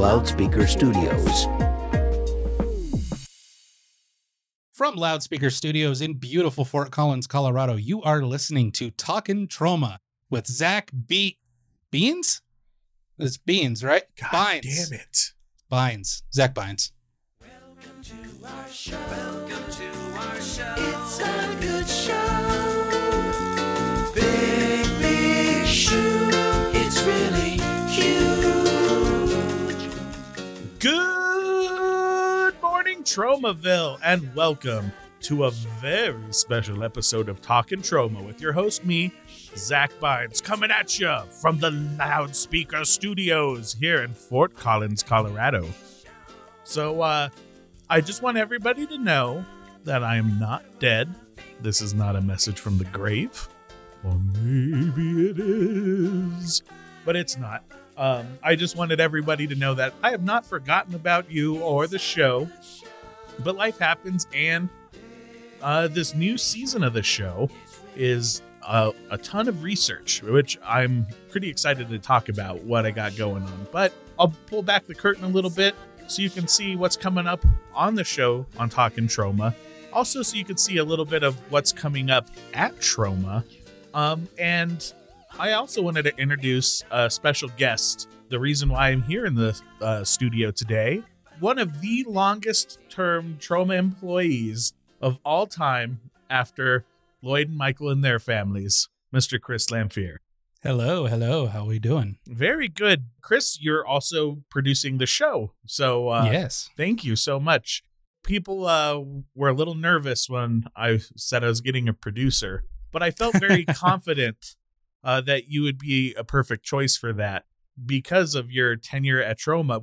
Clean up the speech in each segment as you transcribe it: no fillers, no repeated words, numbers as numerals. Loudspeaker Studios. From Loudspeaker Studios in beautiful Fort Collins, Colorado, you are listening to Talkin' Troma with Zack Beins? It's Beins, right? God Beins. Damn it. Beins. Zack Beins. Welcome to our show. Welcome to our show. It's a good show. Big, big shoe. It's really huge. Good morning, Tromaville, and welcome to a very special episode of Talkin' Troma with your host, me, Zack Beins, coming at you from the Loudspeaker Studios here in Fort Collins, Colorado. So, I just want everybody to know that I am not dead. This is not a message from the grave. Or maybe it is. But it's not. I just wanted everybody to know that I have not forgotten about you or the show. But life happens, and this new season of the show is a ton of research, which I'm pretty excited to talk about what I got going on. But I'll pull back the curtain a little bit so you can see what's coming up on the show on Talkin' Troma. Also, so you can see a little bit of what's coming up at Troma. And I also wanted to introduce a special guest. The reason why I'm here in the studio today, one of the longest-term Troma employees of all time after Lloyd and Michael and their families, Mr. Chris Lanphear. Hello, hello. How are we doing? Very good. Chris, you're also producing the show. So yes, thank you so much. People were a little nervous when I said I was getting a producer, but I felt very confident that you would be a perfect choice for that because of your tenure at Troma.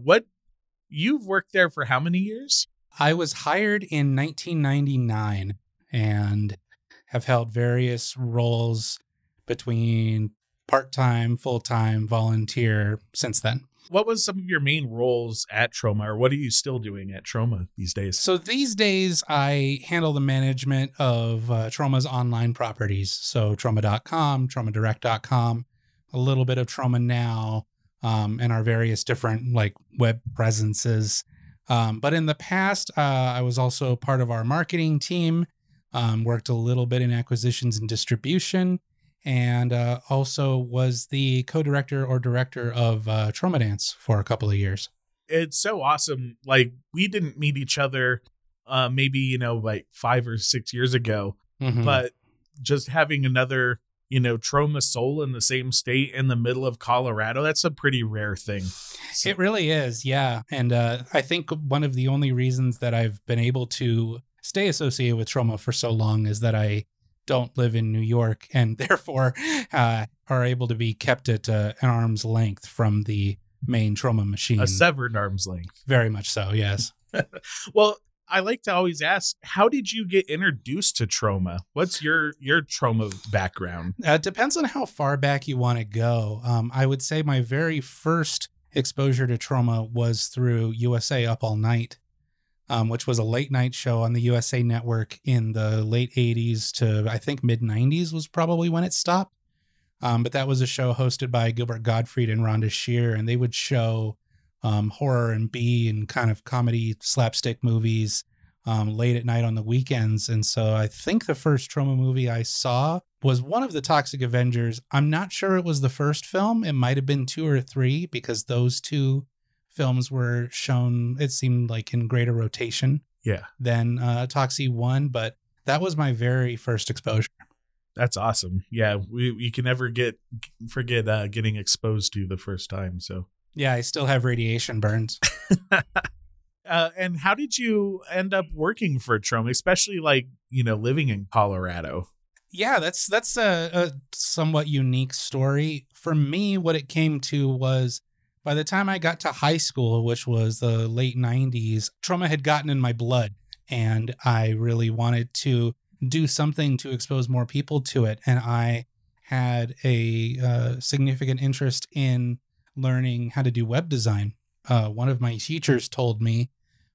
You've worked there for how many years? I was hired in 1999 and have held various roles between part-time, full-time, volunteer since then. What was some of your main roles at Troma, or what are you still doing at Troma these days? So these days I handle the management of Troma's online properties. So Troma.com, Troma Direct.com, a little bit of Troma Now, and our various different like web presences. But in the past, I was also part of our marketing team, worked a little bit in acquisitions and distribution, and also was the co-director or director of Tromadance for a couple of years. It's so awesome. Like, we didn't meet each other maybe, you know, like 5 or 6 years ago, but just having another, you know, Troma soul in the same state in the middle of Colorado, that's a pretty rare thing. So. It really is. Yeah. And I think one of the only reasons that I've been able to stay associated with Troma for so long is that I don't live in New York and therefore are able to be kept at an arm's length from the main Troma machine. A severed arm's length. Very much so. Yes. Well, I like to always ask, how did you get introduced to Troma? What's your Troma background? Depends on how far back you want to go. I would say my very first exposure to Troma was through USA Up All Night, which was a late night show on the USA Network in the late 80s to I think mid 90s was probably when it stopped. But that was a show hosted by Gilbert Gottfried and Rhonda Shear, and they would show horror and B and kind of comedy slapstick movies late at night on the weekends. And so I think the first Troma movie I saw was one of the Toxic Avengers. I'm not sure it was the first film. It might have been 2 or 3 because those two films were shown, it seemed like, in greater rotation than Toxie 1. But that was my very first exposure. That's awesome. Yeah, we can never forget getting exposed to the first time. So. Yeah, I still have radiation burns. And how did you end up working for Troma, especially like, you know, living in Colorado? Yeah, that's a somewhat unique story. For me, what it came to was by the time I got to high school, which was the late 90s, Troma had gotten in my blood, and I really wanted to do something to expose more people to it. And I had a significant interest in learning how to do web design. One of my teachers told me,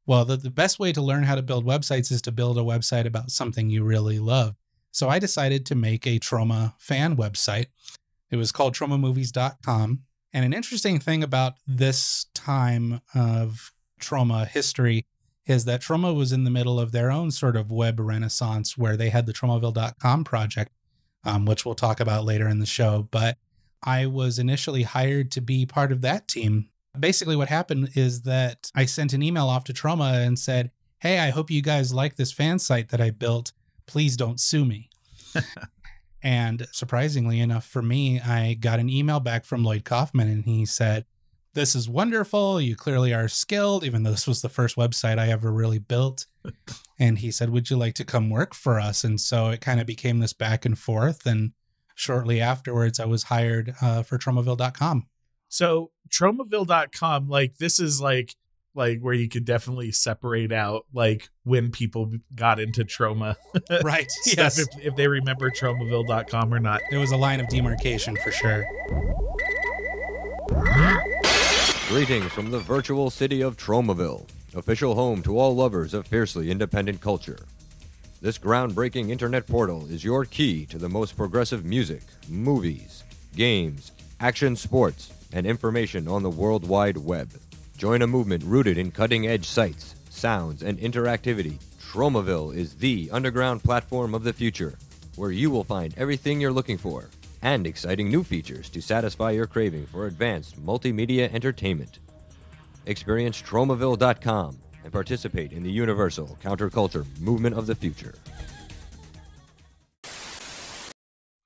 well, the best way to learn how to build websites is to build a website about something you really love. So I decided to make a Troma fan website. It was called TromaMovies.com. And an interesting thing about this time of Troma history is that Troma was in the middle of their own sort of web renaissance where they had the TromaVille.com project, which we'll talk about later in the show. But I was initially hired to be part of that team. Basically what happened is that I sent an email off to Troma and said, hey, I hope you guys like this fan site that I built. Please don't sue me. And surprisingly enough for me, I got an email back from Lloyd Kaufman and he said, this is wonderful. You clearly are skilled, even though this was the first website I ever really built. And he said, would you like to come work for us? And so it kind of became this back and forth. And shortly afterwards, I was hired for Tromaville.com. So Tromaville.com, like this is like where you could definitely separate out like when people got into Troma. Right. Yes. If they remember Tromaville.com or not. There was a line of demarcation for sure. Greetings from the virtual city of Tromaville, official home to all lovers of fiercely independent culture. This groundbreaking internet portal is your key to the most progressive music, movies, games, action sports, and information on the World Wide Web. Join a movement rooted in cutting-edge sights, sounds, and interactivity. Tromaville is the underground platform of the future, where you will find everything you're looking for, and exciting new features to satisfy your craving for advanced multimedia entertainment. Experience Tromaville.com and participate in the universal counterculture movement of the future.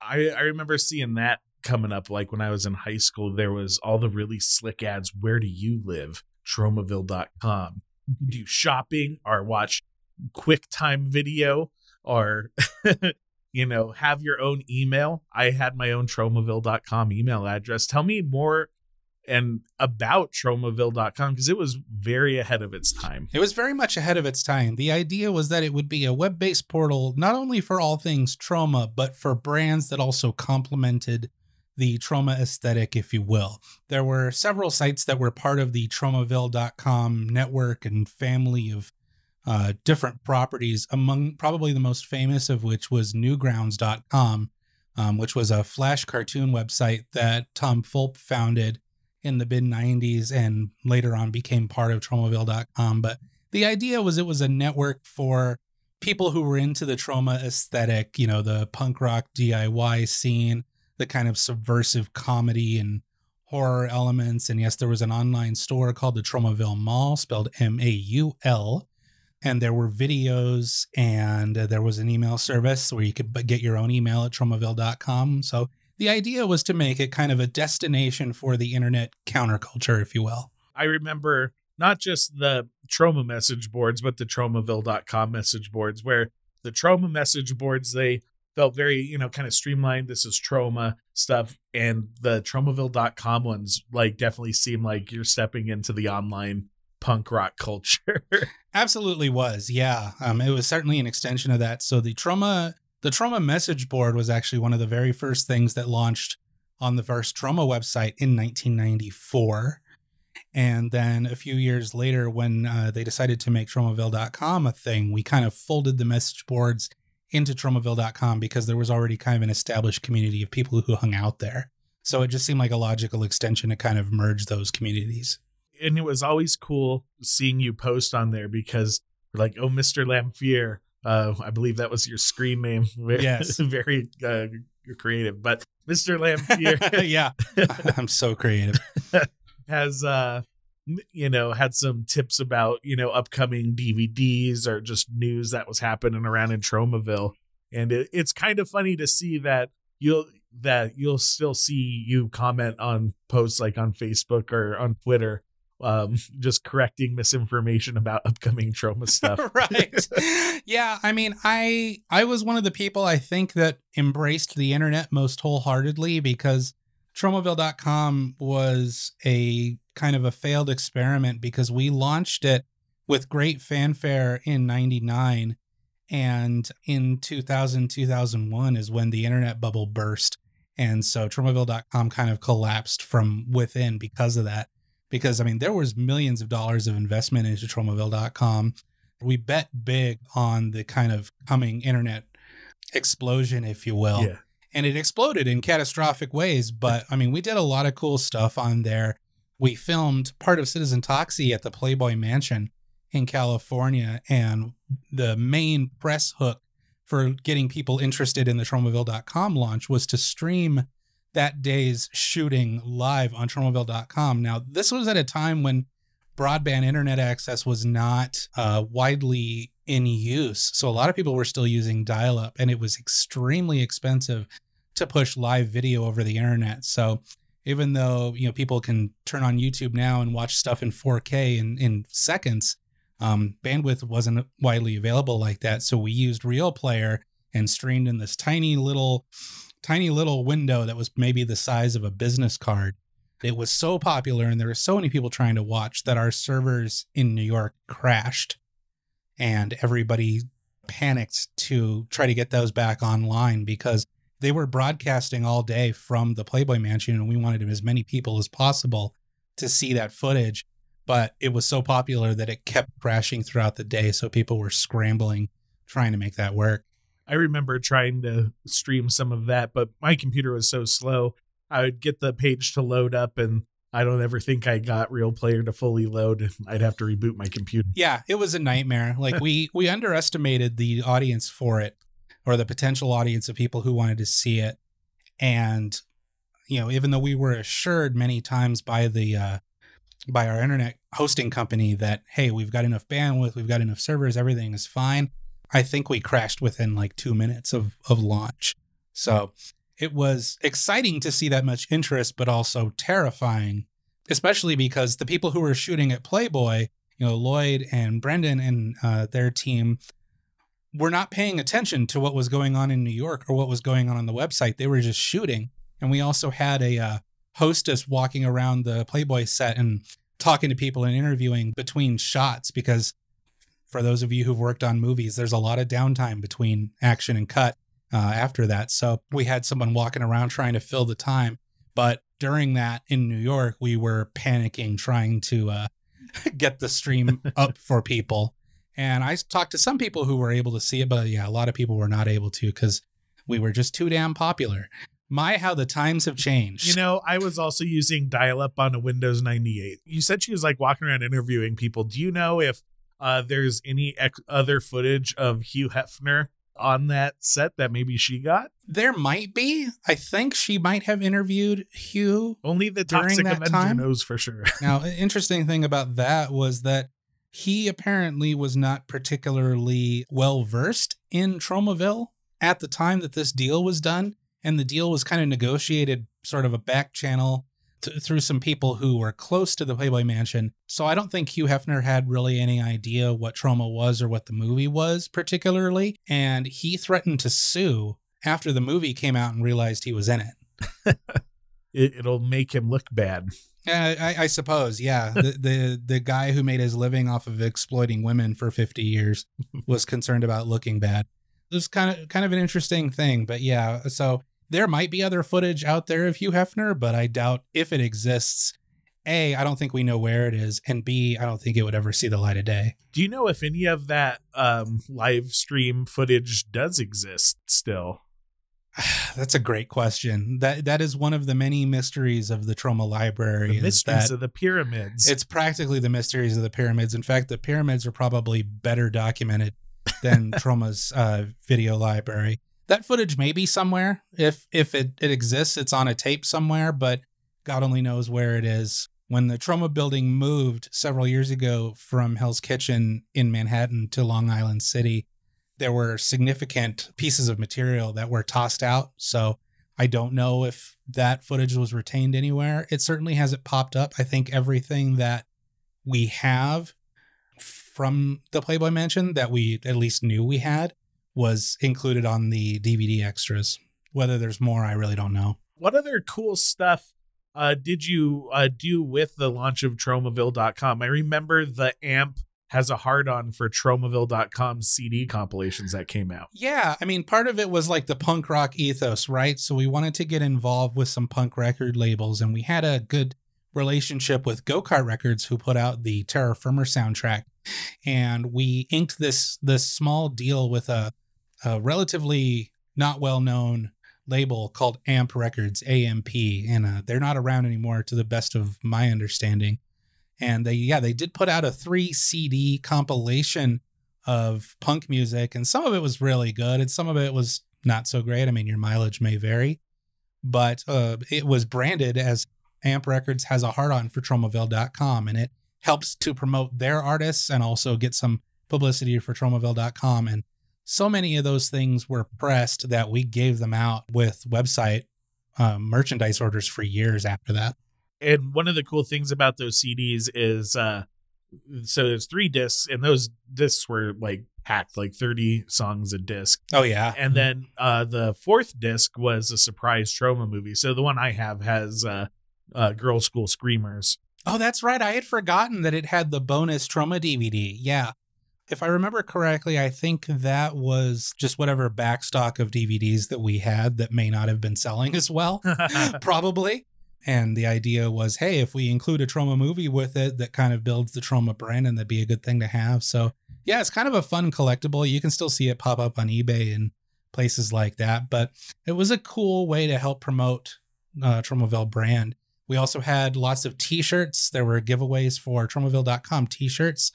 I remember seeing that coming up, like when I was in high school, there was all the really slick ads. Where do you live? Tromaville.com. You can do shopping or watch QuickTime video or... you know, have your own email. I had my own Tromaville.com email address. Tell me more and about Tromaville.com because it was very ahead of its time. It was very much ahead of its time. The idea was that it would be a web-based portal, not only for all things Troma, but for brands that also complemented the Troma aesthetic, if you will. There were several sites that were part of the Tromaville.com network and family of different properties, among probably the most famous of which was Newgrounds.com, which was a Flash cartoon website that Tom Fulp founded in the mid-90s and later on became part of Tromaville.com. But the idea was it was a network for people who were into the Troma aesthetic, you know, the punk rock DIY scene, the kind of subversive comedy and horror elements. And yes, there was an online store called the Tromaville Mall, spelled M-A-U-L. And there were videos and there was an email service where you could get your own email at Tromaville.com. So the idea was to make it kind of a destination for the internet counterculture, if you will. I remember not just the Troma message boards, but the Tromaville.com message boards, where the Troma message boards, they felt very, you know, kind of streamlined. This is Troma stuff. And the Tromaville.com ones like definitely seem like you're stepping into the online punk rock culture. Absolutely was. Yeah. It was certainly an extension of that. So the Troma message board was actually one of the very first things that launched on the first Troma website in 1994. And then a few years later, when they decided to make Tromaville.com a thing, we kind of folded the message boards into Tromaville.com because there was already kind of an established community of people who hung out there. So it just seemed like a logical extension to kind of merge those communities. And it was always cool seeing you post on there because we're like, oh, Mr. Lanphear, I believe that was your screen name. Yes. Very creative. But Mr. Lanphear. Yeah, I'm so creative. Has, you know, had some tips about, you know, upcoming DVDs or just news that was happening around in Tromaville. And it's kind of funny to see that you'll still see you comment on posts like on Facebook or on Twitter. Just correcting misinformation about upcoming Troma stuff. Right. Yeah. I mean, I was one of the people I think that embraced the internet most wholeheartedly because Tromaville.com was a kind of a failed experiment because we launched it with great fanfare in 99. And in 2000, 2001 is when the internet bubble burst. And so Tromaville.com kind of collapsed from within because of that. Because, I mean, there was millions of dollars of investment into Tromaville.com. We bet big on the kind of coming internet explosion, if you will. Yeah. and it exploded in catastrophic ways. But I mean, we did a lot of cool stuff on there. We filmed part of Citizen Toxie at the Playboy Mansion in California, and the main press hook for getting people interested in the Tromaville.com launch was to stream that day's shooting live on Tromaville.com. Now, this was at a time when broadband internet access was not widely in use. So a lot of people were still using dial-up, and it was extremely expensive to push live video over the internet. So even though, you know, people can turn on YouTube now and watch stuff in 4K in seconds, bandwidth wasn't widely available like that. So we used Real Player and streamed in this tiny little window that was maybe the size of a business card. It was so popular, and there were so many people trying to watch, that our servers in New York crashed, and everybody panicked to try to get those back online because they were broadcasting all day from the Playboy Mansion, and we wanted as many people as possible to see that footage. But it was so popular that it kept crashing throughout the day, so people were scrambling trying to make that work. I remember trying to stream some of that, but my computer was so slow. I would get the page to load up, and I don't ever think I got Real Player to fully load. I'd have to reboot my computer. Yeah, it was a nightmare. Like we underestimated the audience for it, or the potential audience of people who wanted to see it. And, you know, even though we were assured many times by the by our internet hosting company that, hey, we've got enough bandwidth, we've got enough servers, everything is fine, I think we crashed within like 2 minutes of launch. So it was exciting to see that much interest, but also terrifying, especially because the people who were shooting at Playboy, you know, Lloyd and Brendan and their team, were not paying attention to what was going on in New York or what was going on the website. They were just shooting. And we also had a hostess walking around the Playboy set and talking to people and interviewing between shots, because for those of you who've worked on movies, there's a lot of downtime between action and cut after that. So we had someone walking around trying to fill the time. But during that in New York, we were panicking, trying to get the stream up for people. And I talked to some people who were able to see it, but yeah, a lot of people were not able to because we were just too damn popular. My, how the times have changed. You know, I was also using dial-up on a Windows 98. You said she was like walking around interviewing people. Do you know if there's any other footage of Hugh Hefner on that set that maybe she got? There might be. I think she might have interviewed Hugh. Only the Toxic Avenger knows for sure. Now, an interesting thing about that was that he apparently was not particularly well-versed in Tromaville at the time that this deal was done. And the deal was kind of negotiated sort of a back channel through some people who were close to the Playboy Mansion. So I don't think Hugh Hefner had really any idea what Troma was or what the movie was particularly. And he threatened to sue after the movie came out and realized he was in it. It'll make him look bad. I suppose. Yeah. The guy who made his living off of exploiting women for 50 years was concerned about looking bad. It was kind of an interesting thing, but yeah. So there might be other footage out there of Hugh Hefner, but I doubt if it exists. A, I don't think we know where it is. And B, I don't think it would ever see the light of day. Do you know if any of that live stream footage does exist still? That's a great question. That is one of the many mysteries of the Troma library. The mysteries of the pyramids. It's practically the mysteries of the pyramids. In fact, the pyramids are probably better documented than Troma's video library. That footage may be somewhere. If it exists, it's on a tape somewhere, but God only knows where it is. When the Troma building moved several years ago from Hell's Kitchen in Manhattan to Long Island City, there were significant pieces of material that were tossed out. So I don't know if that footage was retained anywhere. It certainly hasn't popped up. I think everything that we have from the Playboy Mansion that we at least knew we had was included on the DVD extras. Whether there's more, I really don't know. What other cool stuff did you do with the launch of Tromaville.com? I remember the Amp has a hard-on for Tromaville.com CD compilations that came out. Yeah, I mean, part of it was like the punk rock ethos, right? So we wanted to get involved with some punk record labels, and we had a good relationship with Go-Kart Records, who put out the Terror Firmer soundtrack. And we inked this small deal with a relatively not well-known label called Amp Records, A-M-P, and they're not around anymore to the best of my understanding. And they did put out a 3 CD compilation of punk music, and some of it was really good and some of it was not so great. I mean, your mileage may vary, but it was branded as Amp Records has a hard-on for TromaVille.com, and it helps to promote their artists and also get some publicity for TromaVille.com. And so many of those things were pressed that we gave them out with website merchandise orders for years after that. And one of the cool things about those CDs is, so there's 3 discs, and those discs were like packed, like 30 songs a disc. Oh yeah. And then, the 4th disc was a surprise Troma movie. So the one I have has, Girl School Screamers. Oh, that's right. I had forgotten that it had the bonus Troma DVD. Yeah. If I remember correctly, I think that was just whatever backstock of DVDs that we had that may not have been selling as well, probably. And the idea was, hey, if we include a Troma movie with it, that kind of builds the Troma brand, and that'd be a good thing to have. So yeah, it's kind of a fun collectible. You can still see it pop up on eBay and places like that, but it was a cool way to help promote Tromaville brand. We also had lots of t-shirts. There were giveaways for Tromaville.com t-shirts.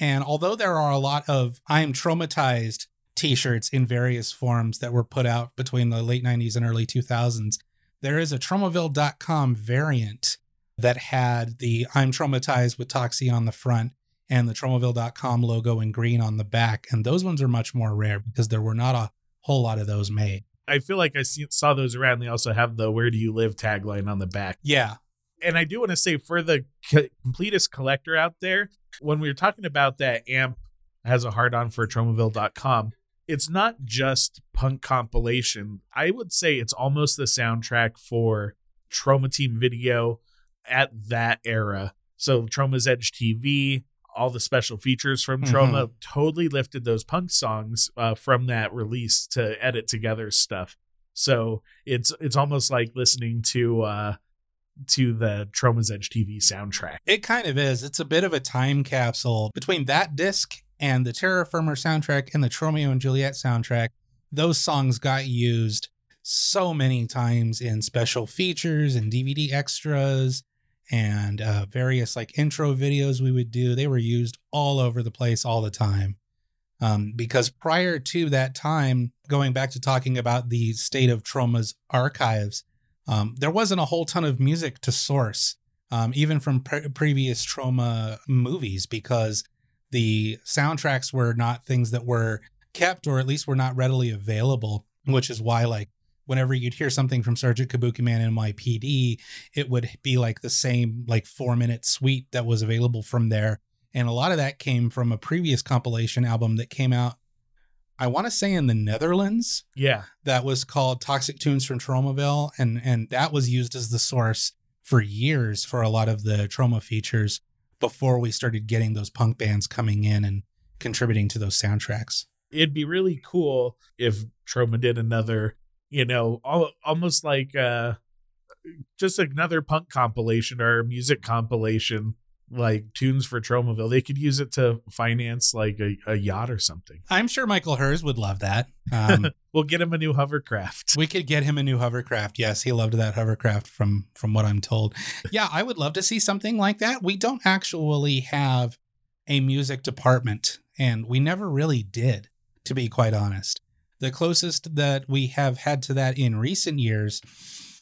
And although there are a lot of I am traumatized t-shirts in various forms that were put out between the late 90s and early 2000s, there is a Tromaville.com variant that had the I'm traumatized with Toxie on the front and the Tromaville.com logo in green on the back. And those ones are much more rare because there were not a whole lot of those made. I feel like I saw those around. They also have the "Where do you live" tagline on the back. Yeah. And I do want to say, for the completest collector out there, when we were talking about that Amp has a hard on for Tromaville.com, it's not just punk compilation. I would say it's almost the soundtrack for Troma Team Video at that era. So Troma's Edge TV, all the special features from Troma, totally lifted those punk songs from that release to edit together stuff. So it's almost like listening to the Troma's Edge TV soundtrack. It kind of is. It's a bit of a time capsule between that disc and the Terror Firmer soundtrack and the Tromeo and Juliet soundtrack. Those songs got used so many times in special features and DVD extras and various like intro videos we would do. They were used all over the place all the time, because prior to that time, going back to talking about the state of Troma's archives, there wasn't a whole ton of music to source, even from previous Troma movies, because the soundtracks were not things that were kept, or at least were not readily available, which is why, like, whenever you'd hear something from Sergeant Kabuki Man NYPD, it would be like the same, like, 4-minute suite that was available from there. And a lot of that came from a previous compilation album that came out, I want to say, in the Netherlands. Yeah. That was called Toxic Tunes from Tromaville. And that was used as the source for years for a lot of the Troma features before we started getting those punk bands coming in and contributing to those soundtracks. It'd be really cool if Troma did another, you know, almost like just another punk compilation or music compilation, like Tunes for Tromaville. They could use it to finance like a yacht or something. I'm sure Michael Herz would love that. We'll get him a new hovercraft. We could get him a new hovercraft. Yes, he loved that hovercraft from what I'm told. Yeah, I would love to see something like that. We don't actually have a music department, and we never really did, to be quite honest. The closest that we have had to that in recent years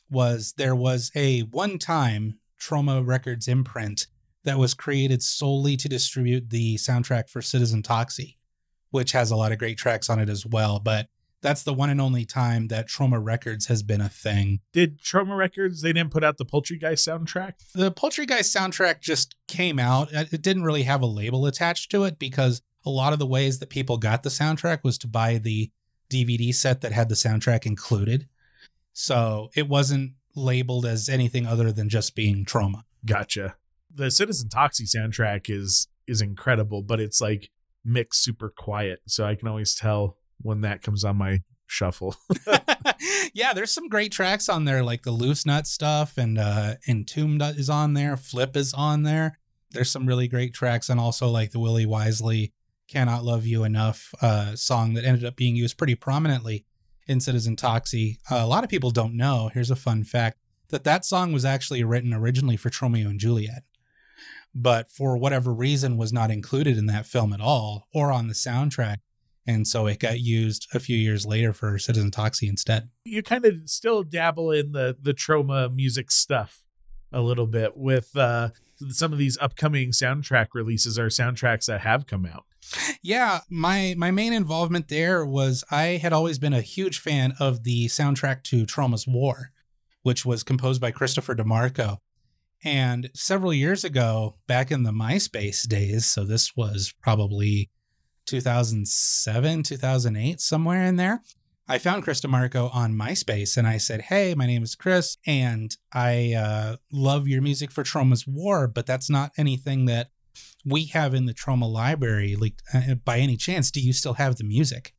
was there was a one-time Troma Records imprint that was created solely to distribute the soundtrack for Citizen Toxie, which has a lot of great tracks on it as well. But that's the one and only time that Troma Records has been a thing. Did Troma Records, they didn't put out the Poultry Guy soundtrack? The Poultry Guy soundtrack just came out. It didn't really have a label attached to it, because a lot of the ways that people got the soundtrack was to buy the DVD set that had the soundtrack included. So it wasn't labeled as anything other than just being Troma. Gotcha. The Citizen Toxie soundtrack is incredible, but it's like mixed super quiet. So I can always tell when that comes on my shuffle. Yeah, there's some great tracks on there, like the Loose Nut stuff, and Entombed is on there. Flip is on there. There's some really great tracks, and also like the Willie Wisely Cannot Love You Enough song that ended up being used pretty prominently in Citizen Toxie. A lot of people don't know, here's a fun fact, that that song was actually written originally for Tromeo and Juliet, but for whatever reason was not included in that film at all or on the soundtrack. And so it got used a few years later for Citizen Toxie instead. You kind of still dabble in the Troma music stuff a little bit with some of these upcoming soundtrack releases or soundtracks that have come out. Yeah, my main involvement there was I had always been a huge fan of the soundtrack to Troma's War, which was composed by Christopher DeMarco. And several years ago, back in the MySpace days, so this was probably 2007, 2008, somewhere in there, I found Chris DeMarco on MySpace and I said, hey, my name is Chris and I love your music for Troma's War, but that's not anything that we have in the Troma library. Like, by any chance, do you still have the music?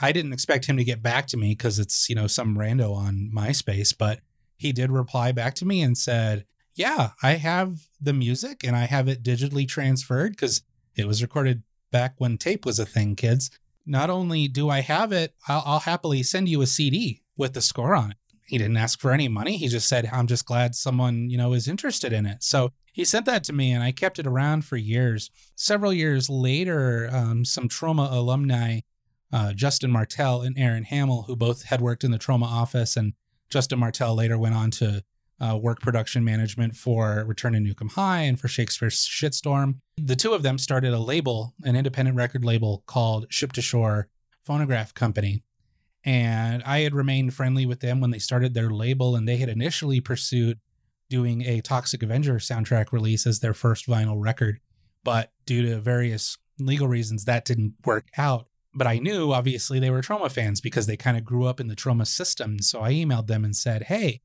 I didn't expect him to get back to me because it's, you know, some rando on MySpace, but he did reply back to me and said, yeah, I have the music and I have it digitally transferred because it was recorded back when tape was a thing, kids. Not only do I have it, I'll happily send you a CD with the score on it. He didn't ask for any money. He just said, I'm just glad someone, you know, is interested in it. So he sent that to me and I kept it around for years. Several years later, some Troma alumni, Justin Martell and Aaron Hamill, who both had worked in the Troma office, and Justin Martell later went on to work production management for Return to Nukem High and for Shakespeare's Shitstorm. The two of them started a label, an independent record label called Ship to Shore Phonograph Company. And I had remained friendly with them when they started their label, and they had initially pursued doing a Toxic Avenger soundtrack release as their first vinyl record. But due to various legal reasons, that didn't work out. But I knew, obviously, they were Troma fans because they kind of grew up in the Troma system. So I emailed them and said, hey,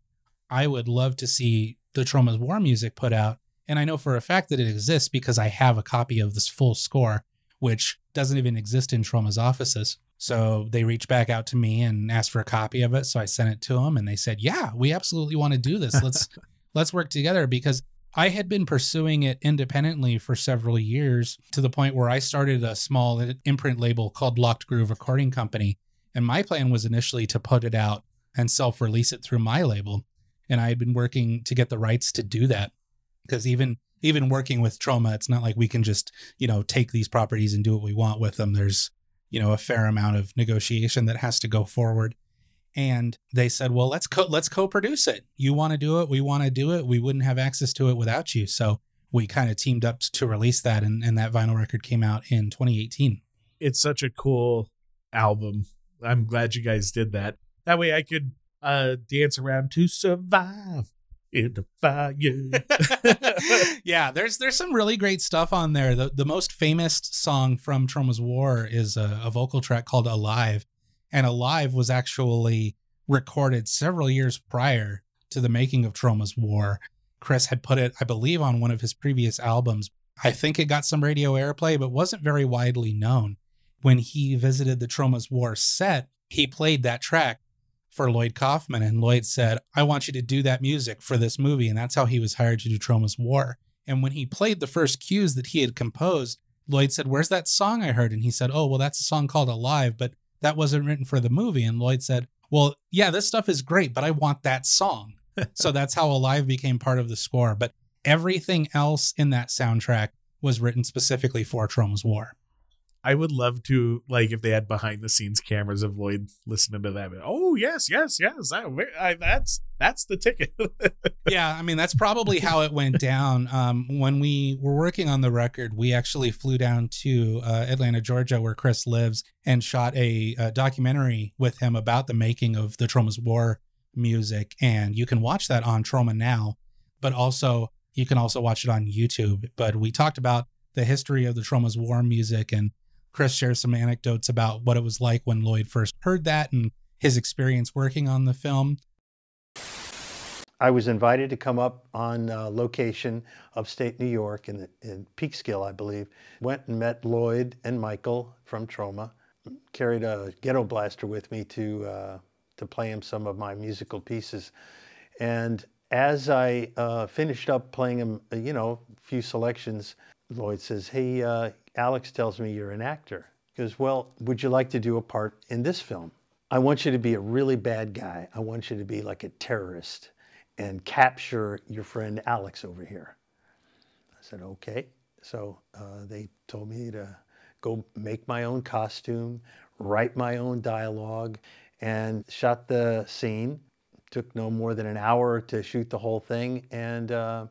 I would love to see the Troma's War music put out. And I know for a fact that it exists because I have a copy of this full score, which doesn't even exist in Troma's offices. So they reached back out to me and asked for a copy of it. So I sent it to them and they said, yeah, we absolutely want to do this. Let's work together, because I had been pursuing it independently for several years to the point where I started a small imprint label called Locked Groove Recording Company. And my plan was initially to put it out and self-release it through my label. And I had been working to get the rights to do that, because even working with Troma, it's not like we can just, you know, take these properties and do what we want with them. There's, you know, a fair amount of negotiation that has to go forward. And they said, well, let's co-produce it. You want to do it. We want to do it. We wouldn't have access to it without you. So we kind of teamed up to release that. And that vinyl record came out in 2018. It's such a cool album. I'm glad you guys did that. That way I could dance around to survive in the fire. Yeah, there's some really great stuff on there. The most famous song from Troma's War is a vocal track called Alive. And Alive was actually recorded several years prior to the making of Troma's War. Chris had put it, I believe, on one of his previous albums. I think it got some radio airplay, but wasn't very widely known. When he visited the Troma's War set, he played that track for Lloyd Kaufman, and Lloyd said, I want you to do that music for this movie. And that's how he was hired to do Troma's War. And when he played the first cues that he had composed, Lloyd said, where's that song I heard? And he said, oh, well, that's a song called Alive, but that wasn't written for the movie. And Lloyd said, well, yeah, this stuff is great, but I want that song. So that's how Alive became part of the score. But everything else in that soundtrack was written specifically for Troma's War. I would love to, like, if they had behind the scenes cameras of Lloyd listening to that. Oh, yes, yes, yes. That's the ticket. Yeah. I mean, that's probably how it went down. When we were working on the record, we actually flew down to Atlanta, Georgia, where Chris lives, and shot a documentary with him about the making of the Troma's War music. And you can watch that on Troma Now, but also you can also watch it on YouTube. But we talked about the history of the Troma's War music, and Chris shares some anecdotes about what it was like when Lloyd first heard that and his experience working on the film. I was invited to come up on location upstate New York in Peekskill, I believe. Went and met Lloyd and Michael from Troma. Carried a ghetto blaster with me to play him some of my musical pieces. And as I finished up playing him, you know, a few selections, Lloyd says, hey, Alex tells me you're an actor. He goes, well, would you like to do a part in this film? I want you to be a really bad guy. I want you to be like a terrorist and capture your friend Alex over here. I said, okay. So they told me to go make my own costume, write my own dialogue, and shot the scene. Took no more than an hour to shoot the whole thing. And the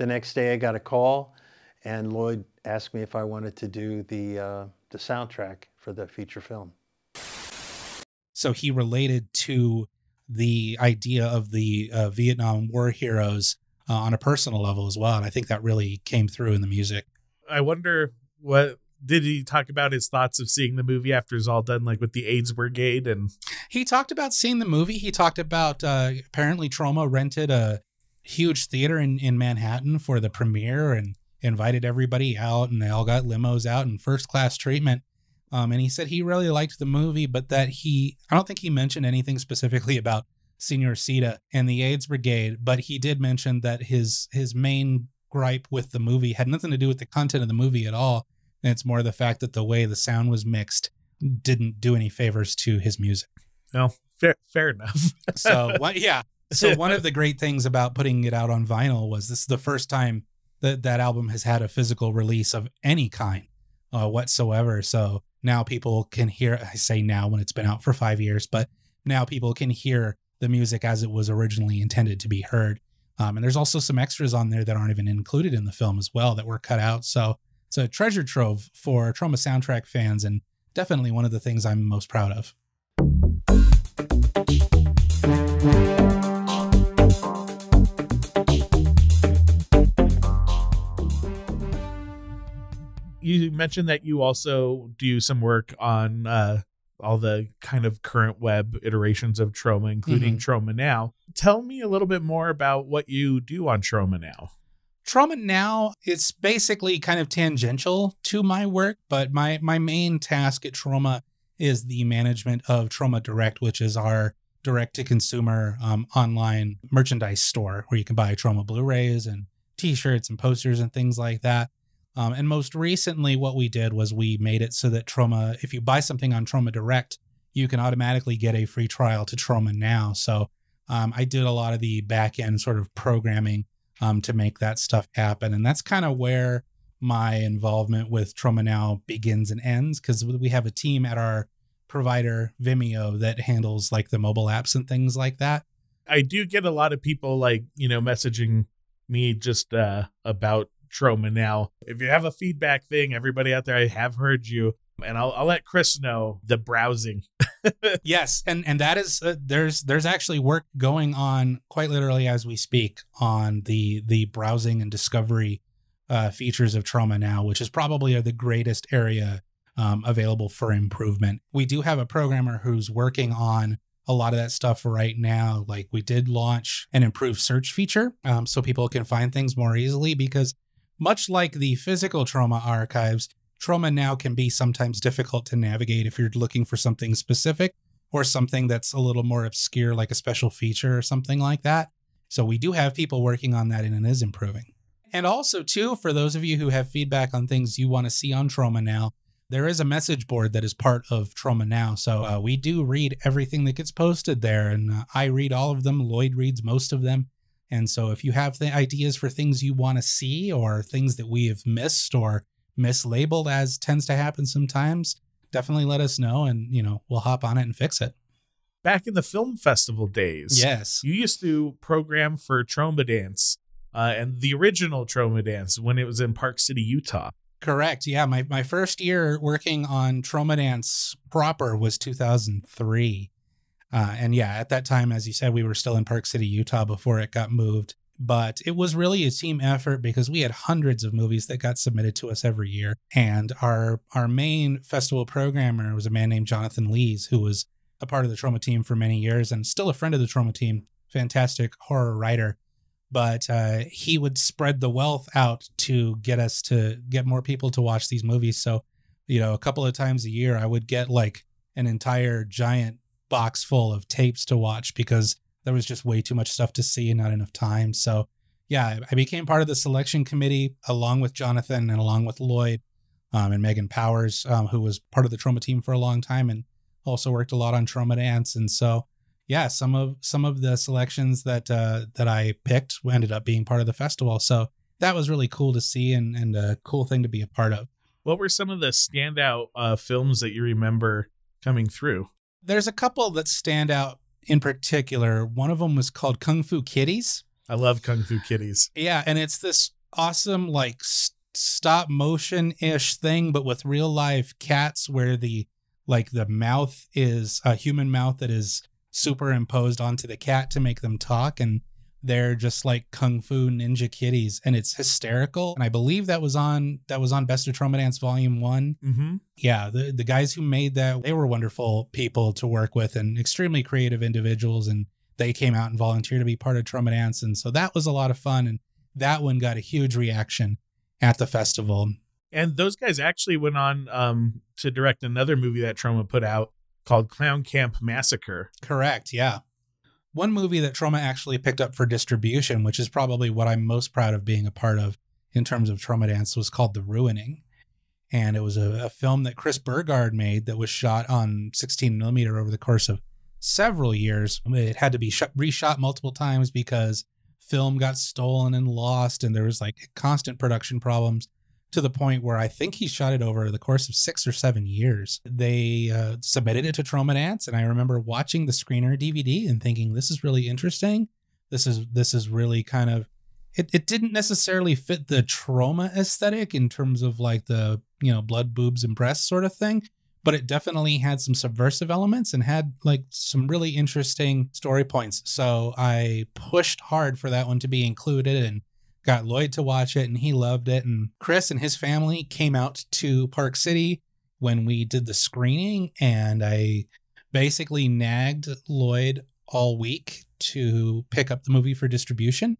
next day I got a call and Lloyd asked me if I wanted to do the soundtrack for the feature film. So he related to the idea of the Vietnam War heroes on a personal level as well. And I think that really came through in the music. I wonder what did he talk about his thoughts of seeing the movie after it's all done, like with the AIDS Brigade? And he talked about seeing the movie. He talked about apparently Troma rented a huge theater in Manhattan for the premiere and invited everybody out, and they all got limos out and first class treatment. And he said he really liked the movie, but that I don't think he mentioned anything specifically about Senor Sita and the AIDS Brigade, but he did mention that his main gripe with the movie had nothing to do with the content of the movie at all. And it's more the fact that the way the sound was mixed didn't do any favors to his music. Well, fair enough. So, yeah. So one of the great things about putting it out on vinyl was this is the first time that that album has had a physical release of any kind whatsoever. So now people can hear, I say now when it's been out for 5 years, but now people can hear the music as it was originally intended to be heard. And there's also some extras on there that aren't even included in the film as well that were cut out. So it's a treasure trove for Troma soundtrack fans and definitely one of the things I'm most proud of. You mentioned that you also do some work on all the kind of current web iterations of Troma, including Troma Now. Tell me a little bit more about what you do on Troma Now. Troma Now, it's basically kind of tangential to my work, but my main task at Troma is the management of Troma Direct, which is our direct-to-consumer online merchandise store where you can buy Troma Blu-rays and T-shirts and posters and things like that. And most recently, what we did was we made it so that Troma, if you buy something on Troma Direct, you can automatically get a free trial to Troma Now. So I did a lot of the back-end sort of programming to make that stuff happen. And that's kind of where my involvement with Troma Now begins and ends, because we have a team at our provider, Vimeo, that handles like the mobile apps and things like that. I do get a lot of people like, you know, messaging me just about Troma Now. If you have a feedback thing, everybody out there, I have heard you, and I'll let Chris know the browsing. Yes. And that is, there's actually work going on quite literally as we speak on the browsing and discovery features of Troma Now, which is probably the greatest area available for improvement. We do have a programmer who's working on a lot of that stuff right now. Like we did launch an improved search feature so people can find things more easily, because much like the physical Troma archives, Troma Now can be sometimes difficult to navigate if you're looking for something specific or something that's a little more obscure, like a special feature or something like that. So we do have people working on that, and it is improving. And also, too, for those of you who have feedback on things you want to see on Troma Now, there is a message board that is part of Troma Now. So we do read everything that gets posted there, and I read all of them. Lloyd reads most of them. And so if you have the ideas for things you want to see or things that we have missed or mislabeled, as tends to happen sometimes, definitely let us know and, you know, we'll hop on it and fix it. Back in the film festival days, yes, you used to program for Tromadance and the original Tromadance when it was in Park City, Utah. Correct. Yeah. My first year working on Tromadance proper was 2003. And yeah, at that time, as you said, we were still in Park City, Utah before it got moved. But it was really a team effort because we had hundreds of movies that got submitted to us every year. And our main festival programmer was a man named Jonathan Lees, who was a part of the Troma team for many years and still a friend of the Troma team, fantastic horror writer. But he would spread the wealth out to get us to get more people to watch these movies. So, you know, a couple of times a year, I would get like an entire giant box full of tapes to watch because there was just way too much stuff to see and not enough time. So yeah, I became part of the selection committee along with Jonathan and along with Lloyd and Megan Powers, who was part of the Troma team for a long time. And also worked a lot on Tromadance. And so, yeah, some of the selections that that I picked ended up being part of the festival. So that was really cool to see, and a cool thing to be a part of. What were some of the standout films that you remember coming through? There's a couple that stand out in particular. One of them was called Kung Fu Kitties. I love Kung Fu Kitties. Yeah, and it's this awesome, like, stop motion-ish thing, but with real live cats, where the, like, the mouth is a human mouth that is superimposed onto the cat to make them talk, and they're just like Kung Fu Ninja Kitties, and it's hysterical. And I believe that was on Best of Tromadance Volume 1. Mm-hmm. Yeah, the guys who made that, they were wonderful people to work with and extremely creative individuals, and they came out and volunteered to be part of Tromadance, and so that was a lot of fun, and that one got a huge reaction at the festival. And those guys actually went on to direct another movie that Troma put out called Clown Camp Massacre. Correct, yeah. One movie that Troma actually picked up for distribution, which is probably what I'm most proud of being a part of in terms of Tromadance, was called The Ruining. And it was a film that Chris Burgard made that was shot on 16 millimeter over the course of several years. It had to be reshot multiple times because film got stolen and lost, and there was like constant production problems, to the point where I think he shot it over the course of 6 or 7 years. They submitted it to Tromadance, and I remember watching the screener DVD and thinking, this is really interesting. This is really kind of, it didn't necessarily fit the Troma aesthetic in terms of like the, you know, blood, boobs, and breasts sort of thing, but it definitely had some subversive elements and had like some really interesting story points. So I pushed hard for that one to be included, and got Lloyd to watch it, and he loved it. And Chris and his family came out to Park City when we did the screening, and I basically nagged Lloyd all week to pick up the movie for distribution.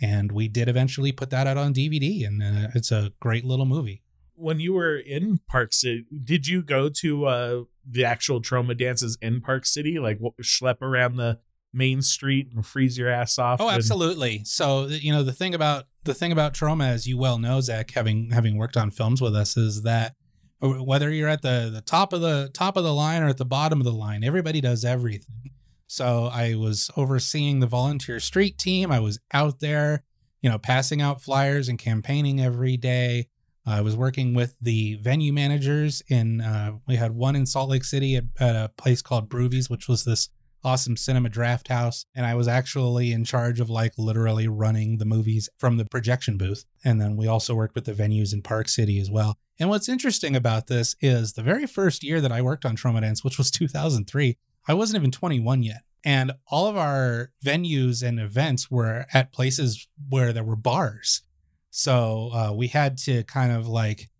And we did eventually put that out on DVD, and it's a great little movie. When you were in Park City, did you go to the actual Troma dances in Park City? Like, schlep around the main street and freeze your ass off? Oh, absolutely. So, you know, the thing about Troma, as you well know, Zach, having worked on films with us, is that whether you're at the top of the line or at the bottom of the line, everybody does everything. So I was overseeing the volunteer street team. I was out there, you know, passing out flyers and campaigning every day. I was working with the venue managers in, we had one in Salt Lake City at a place called Broovies, which was this awesome cinema draft house. And I was actually in charge of like literally running the movies from the projection booth. And then we also worked with the venues in Park City as well. And what's interesting about this is the very first year that I worked on Tromadance, which was 2003, I wasn't even 21 yet. And all of our venues and events were at places where there were bars. So we had to kind of like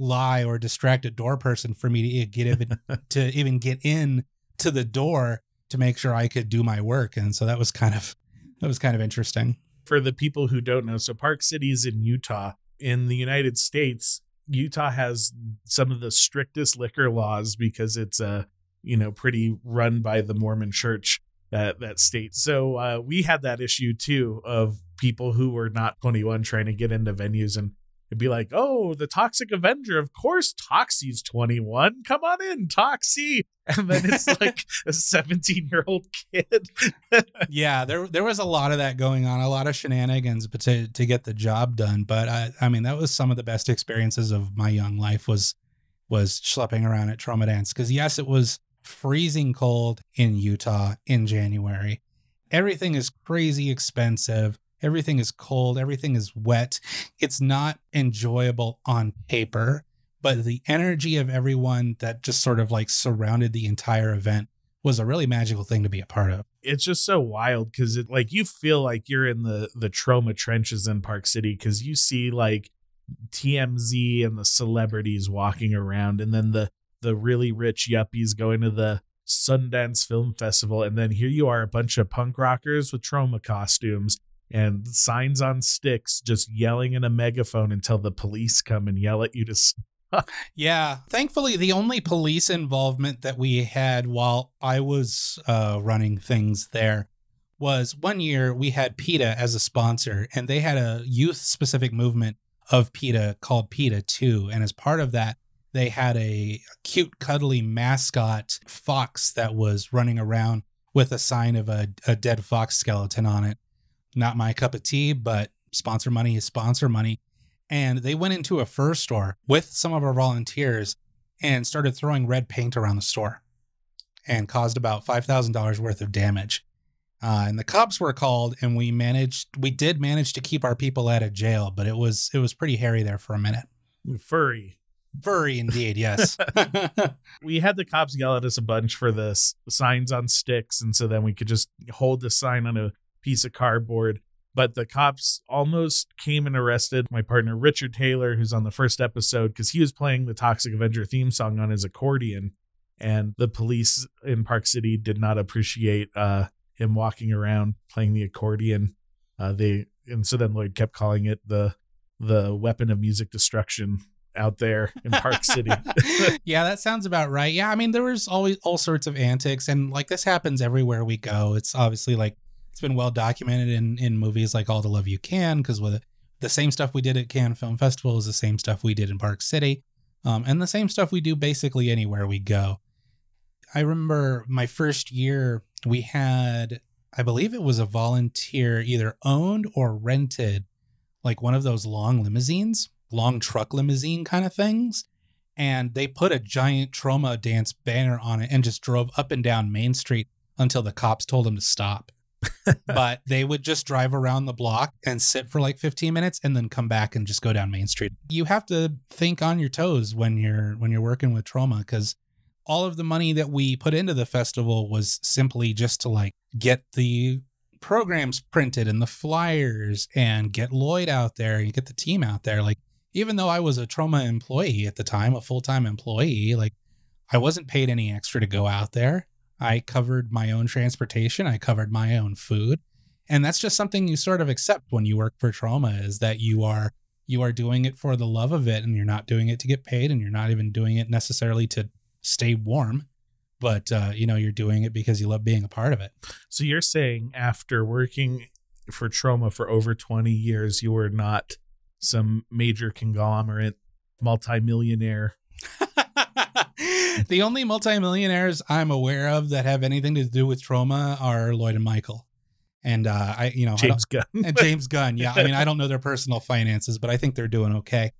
lie or distract a door person for me to get even, to even get in to the door to make sure I could do my work. And so that was kind of interesting. For the people who don't know, so Park City is in Utah. In the United States, Utah has some of the strictest liquor laws because it's you know, pretty run by the Mormon Church, that state. So we had that issue too of people who were not 21 trying to get into venues, and it'd be like, oh, the Toxic Avenger. Of course, Toxie's 21. Come on in, Toxie. And then it's like a 17-year-old kid. Yeah, there was a lot of that going on, a lot of shenanigans to get the job done. But I mean, that was some of the best experiences of my young life, was schlepping around at Tromadance. Because yes, it was freezing cold in Utah in January. Everything is crazy expensive. Everything is cold. Everything is wet. It's not enjoyable on paper, but the energy of everyone that just sort of like surrounded the entire event was a really magical thing to be a part of. It's just so wild because it, like, you feel like you're in the Troma trenches in Park City, because you see like TMZ and the celebrities walking around, and then the really rich yuppies going to the Sundance Film Festival. And then here you are, a bunch of punk rockers with Troma costumes and signs on sticks, just yelling in a megaphone until the police come and yell at you to stop. Yeah. Thankfully, the only police involvement that we had while I was running things there was one year we had PETA as a sponsor, and they had a youth-specific movement of PETA called PETA 2. And as part of that, They had a cute, cuddly mascot fox that was running around with a sign of a dead fox skeleton on it. Not my cup of tea, but sponsor money is sponsor money. And they went into a fur store with some of our volunteers and started throwing red paint around the store and caused about $5,000 worth of damage. And the cops were called, and we did manage to keep our people out of jail, but it was pretty hairy there for a minute. Furry. Furry indeed, yes. We had the cops yell at us a bunch for the signs on sticks, and so then we could just hold the sign on a piece of cardboard. But the cops almost came and arrested my partner, Richard Taylor, who's on the first episode, because he was playing the Toxic Avenger theme song on his accordion. And the police in Park City did not appreciate him walking around playing the accordion. And so then Lloyd kept calling it the weapon of music destruction out there in Park City. Yeah, that sounds about right. Yeah, I mean, there was always all sorts of antics. And like this happens everywhere we go. It's obviously like, it's been well documented in movies like All the Love You Can, because with the same stuff we did at Cannes Film Festival is the same stuff we did in Park City, and the same stuff we do basically anywhere we go. I remember my first year we had, I believe it was a volunteer either owned or rented like one of those long limousines, long truck limousine kind of things. And they put a giant Tromadance banner on it and just drove up and down Main Street until the cops told them to stop. But they would just drive around the block and sit for like 15 minutes and then come back and just go down Main Street. You have to think on your toes when you're working with Troma, because all of the money that we put into the festival was simply just to like get the programs printed and the flyers and get Lloyd out there and get the team out there. Like, even though I was a Troma employee at the time, a full-time employee, like I wasn't paid any extra to go out there. I covered my own transportation. I covered my own food. And that's just something you sort of accept when you work for Troma, is that you are doing it for the love of it, and you're not doing it to get paid, and you're not even doing it necessarily to stay warm. But, you know, you're doing it because you love being a part of it. So you're saying after working for Troma for over 20 years, you were not some major conglomerate multimillionaire. The only multimillionaires I'm aware of that have anything to do with Troma are Lloyd and Michael. And, James Gunn. And James Gunn. Yeah. I mean, I don't know their personal finances, but I think they're doing okay.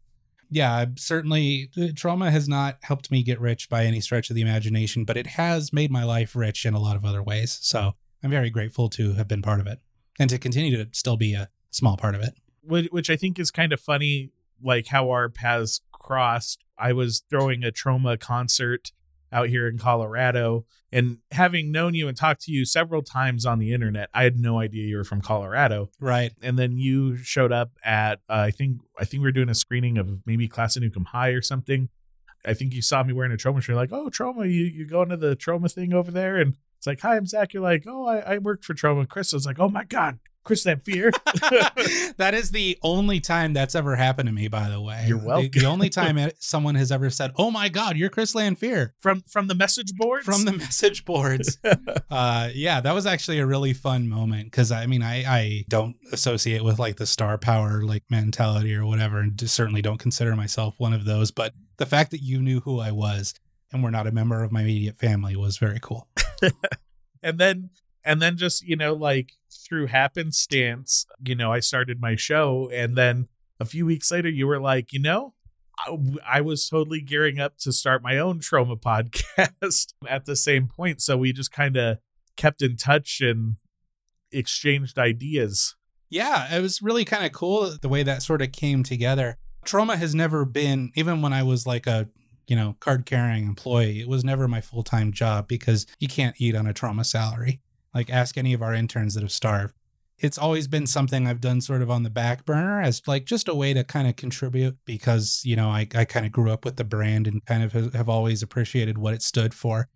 Yeah, certainly Troma has not helped me get rich by any stretch of the imagination, but it has made my life rich in a lot of other ways. So I'm very grateful to have been part of it and to continue to still be a small part of it. Which I think is kind of funny, like how our paths crossed. I was throwing a Troma concert out here in Colorado, and having known you and talked to you several times on the internet, I had no idea you were from Colorado. Right. And then you showed up at, I think we were doing a screening of maybe Class of Newcomb High or something. I think you saw me wearing a Troma shirt. You're like, oh, Troma, you going to the Troma thing over there? And it's like, hi, I'm Zach. You're like, oh, I worked for Troma. Chris was like, oh my God, Chris Lanphear. That is the only time that's ever happened to me, by the way. You're welcome. The only time someone has ever said, oh my God, you're Chris Lanphear. From the message boards? From the message boards. Yeah, that was actually a really fun moment, because I mean, I don't associate with like the star power like mentality or whatever, and just certainly don't consider myself one of those. But the fact that you knew who I was and were not a member of my immediate family was very cool. And then just, you know, like through happenstance, you know, I started my show, and then a few weeks later you were like, you know, I was totally gearing up to start my own Troma podcast at the same point. So we just kind of kept in touch and exchanged ideas. Yeah, it was really kind of cool the way that sort of came together. Troma has never been, even when I was like a, you know, card carrying employee, it was never my full-time job, because you can't eat on a Troma salary. Like, ask any of our interns that have starved. It's always been something I've done sort of on the back burner as like just a way to kind of contribute, because, you know, I kind of grew up with the brand and kind of have always appreciated what it stood for.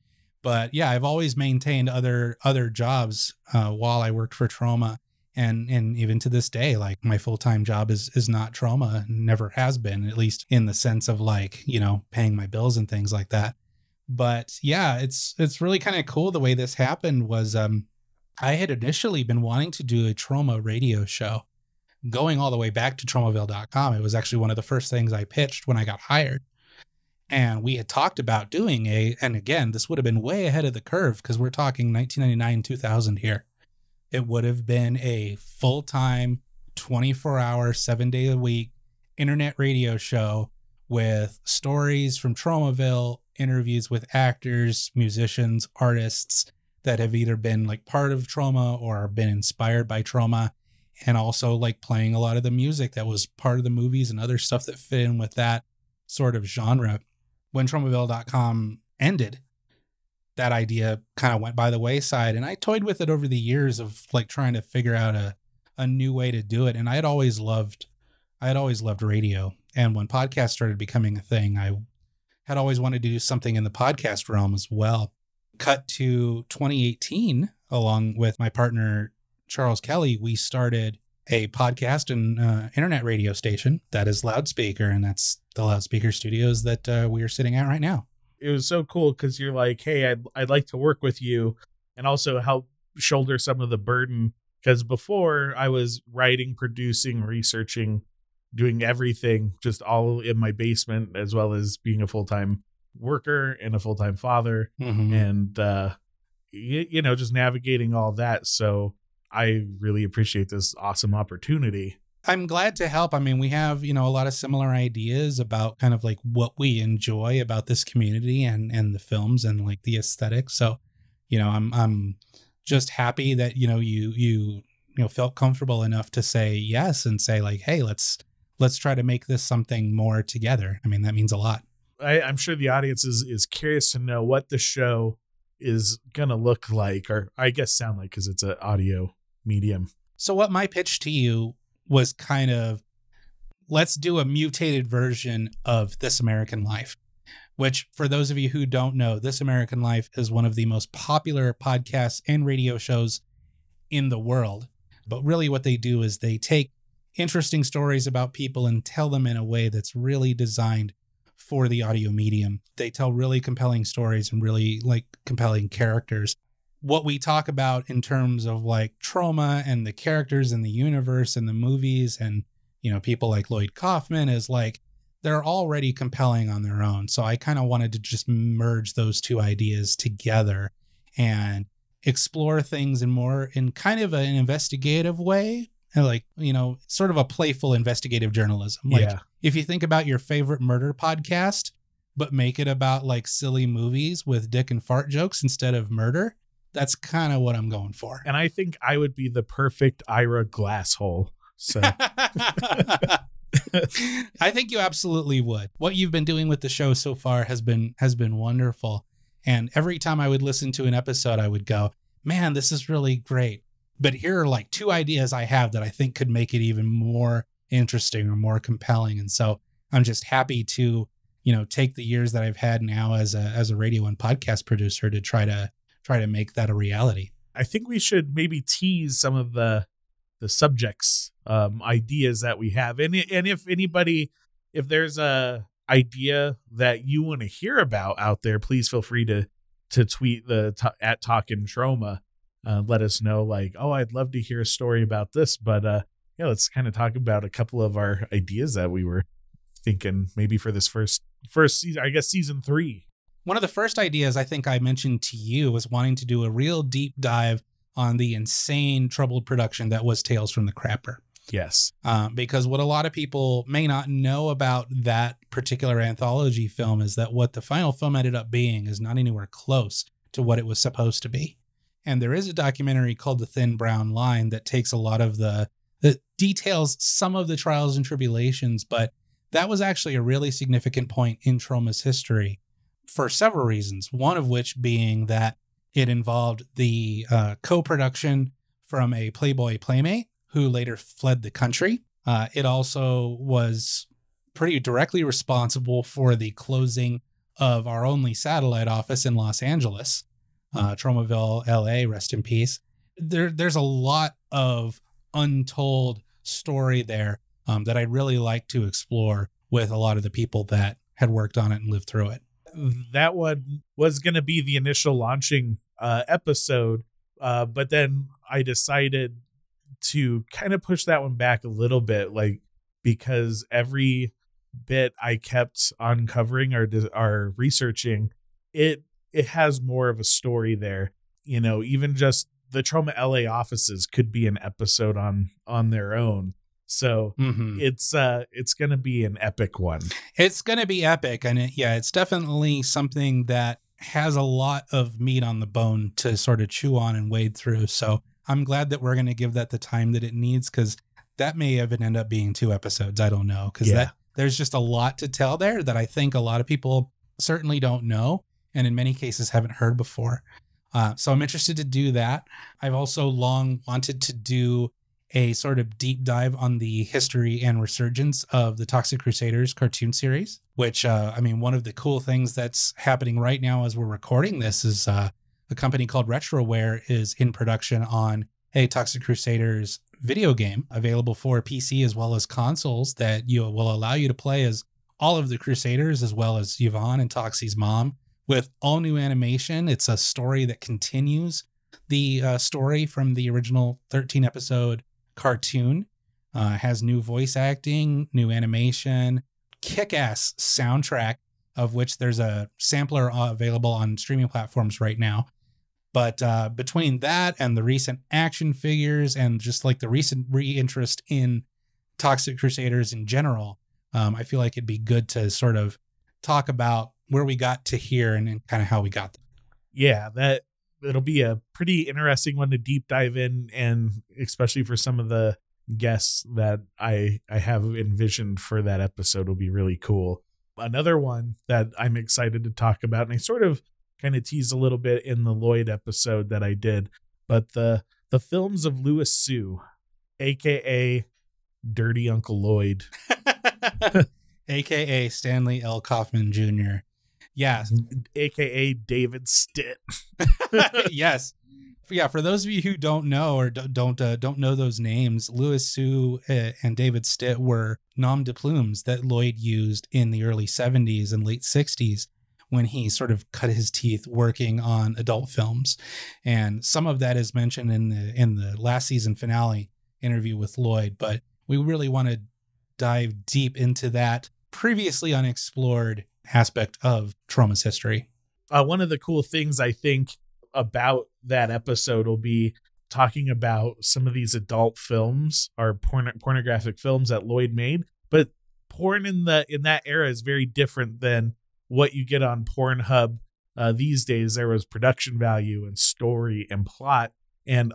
But yeah, I've always maintained other jobs while I worked for Troma. And even to this day, like my full-time job is not Troma, never has been, at least in the sense of like, you know, paying my bills and things like that. But yeah, it's really kind of cool. The way this happened was I had initially been wanting to do a Troma radio show going all the way back to TromaVille.com. It was actually one of the first things I pitched when I got hired. And we had talked about doing a, and again, this would have been way ahead of the curve because we're talking 1999, 2000 here. It would have been a full-time, 24-hour, 7-day-a-week internet radio show with stories from Tromaville, interviews with actors, musicians, artists that have either been like part of Troma or been inspired by Troma, and also like playing a lot of the music that was part of the movies and other stuff that fit in with that sort of genre. When TromaVille.com ended, that idea kind of went by the wayside, and I toyed with it over the years of like trying to figure out a new way to do it. And I had always loved radio. And when podcasts started becoming a thing, I had always wanted to do something in the podcast realm as well. Cut to 2018, along with my partner, Charles Kelly, we started a podcast and internet radio station that is Loudspeaker. And that's the Loudspeaker Studios that we are sitting at right now. It was so cool because you're like, hey, I'd like to work with you and also help shoulder some of the burden. Because before I was writing, producing, researching, doing everything just all in my basement, as well as being a full-time worker and a full-time father. Mm-hmm. And, you know, just navigating all that. So I really appreciate this awesome opportunity. I'm glad to help. I mean, we have, you know, a lot of similar ideas about kind of like what we enjoy about this community and the films and like the aesthetic. So, you know, I'm just happy that, you know, you felt comfortable enough to say yes and say like, hey, let's try to make this something more together. I mean, that means a lot. I'm sure the audience is curious to know what the show is going to look like, or I guess sound like, because it's an audio medium. So what my pitch to you was kind of, let's do a mutated version of This American Life, which for those of you who don't know, This American Life is one of the most popular podcasts and radio shows in the world. But really what they do is they take interesting stories about people and tell them in a way that's really designed for the audio medium. They tell really compelling stories and really like compelling characters. What we talk about in terms of like Troma and the characters and the universe and the movies and, you know, people like Lloyd Kaufman is like, they're already compelling on their own. So I kind of wanted to just merge those two ideas together and explore things in more in kind of an investigative way. And like, you know, sort of a playful investigative journalism. Like if you think about your favorite murder podcast, but make it about like silly movies with dick and fart jokes instead of murder. That's kind of what I'm going for. And I think I would be the perfect Ira Glasshole. So I think you absolutely would. What you've been doing with the show so far has been wonderful. And every time I would listen to an episode, I would go, man, this is really great. But here are like two ideas I have that I think could make it even more interesting or more compelling. And so I'm just happy to, you know, take the years that I've had now as a radio and podcast producer to try to make that a reality. I think we should maybe tease some of the subjects, ideas that we have. And if anybody, if there's a idea that you want to hear about out there, please feel free to tweet at Talkin' Troma. Let us know like, oh, I'd love to hear a story about this, but yeah, let's kind of talk about a couple of our ideas that we were thinking maybe for this first season, I guess season 3. One of the first ideas I think I mentioned to you was wanting to do a real deep dive on the insane troubled production that was Tales from the Crapper. Yes. Because what a lot of people may not know about that particular anthology film is that what the final film ended up being is not anywhere close to what it was supposed to be. And there is a documentary called The Thin Brown Line that takes a lot of the details, some of the trials and tribulations, but that was actually a really significant point in Troma's history for several reasons. One of which being that it involved the co-production from a Playboy playmate who later fled the country. It also was pretty directly responsible for the closing of our only satellite office in Los Angeles. Tromaville, LA, rest in peace. There's a lot of untold story there that I really like to explore with a lot of the people that had worked on it and lived through it. That one was going to be the initial launching episode, but then I decided to kind of push that one back a little bit, like because every bit I kept uncovering or researching, it has more of a story there. You know, even just the Troma LA offices could be an episode on their own. So it's going to be an epic one. It's going to be epic. And it's definitely something that has a lot of meat on the bone to sort of chew on and wade through. So I'm glad that we're going to give that the time that it needs, because that may even end up being 2 episodes. I don't know. Because there's just a lot to tell there that I think a lot of people certainly don't know, and in many cases haven't heard before. So I'm interested to do that. I've also long wanted to do a sort of deep dive on the history and resurgence of the Toxic Crusaders cartoon series, which, I mean, one of the cool things that's happening right now as we're recording this is a company called Retroware is in production on a Toxic Crusaders video game available for PC as well as consoles that you will allow you to play as all of the Crusaders, as well as Yvonne and Toxie's mom, with all new animation. It's a story that continues the story from the original 13-episode cartoon, has new voice acting, new animation, kick-ass soundtrack, of which there's a sampler available on streaming platforms right now. But between that and the recent action figures and just like the recent reinterest in Toxic Crusaders in general, I feel like it'd be good to sort of talk about where we got to here and kind of how we got there. Yeah, it'll be a pretty interesting one to deep dive in, and especially for some of the guests that I have envisioned for that episode will be really cool. Another one that I'm excited to talk about, and I sort of kind of teased a little bit in the Lloyd episode that I did, but the films of Louis Sue, aka Dirty Uncle Lloyd, aka Stanley L. Kaufman Jr. Yeah. AKA David Stitt. Yes. Yeah. For those of you who don't know or don't know those names, Louis Sue and David Stitt were nom de plumes that Lloyd used in the early 70s and late 60s when he sort of cut his teeth working on adult films. And some of that is mentioned in the last season finale interview with Lloyd, but we really want to dive deep into that previously unexplored aspect of Troma's history. One of the cool things I think about that episode will be talking about some of these adult films or pornographic films that Lloyd made. But porn in that era is very different than what you get on Pornhub these days. There was production value and story and plot, and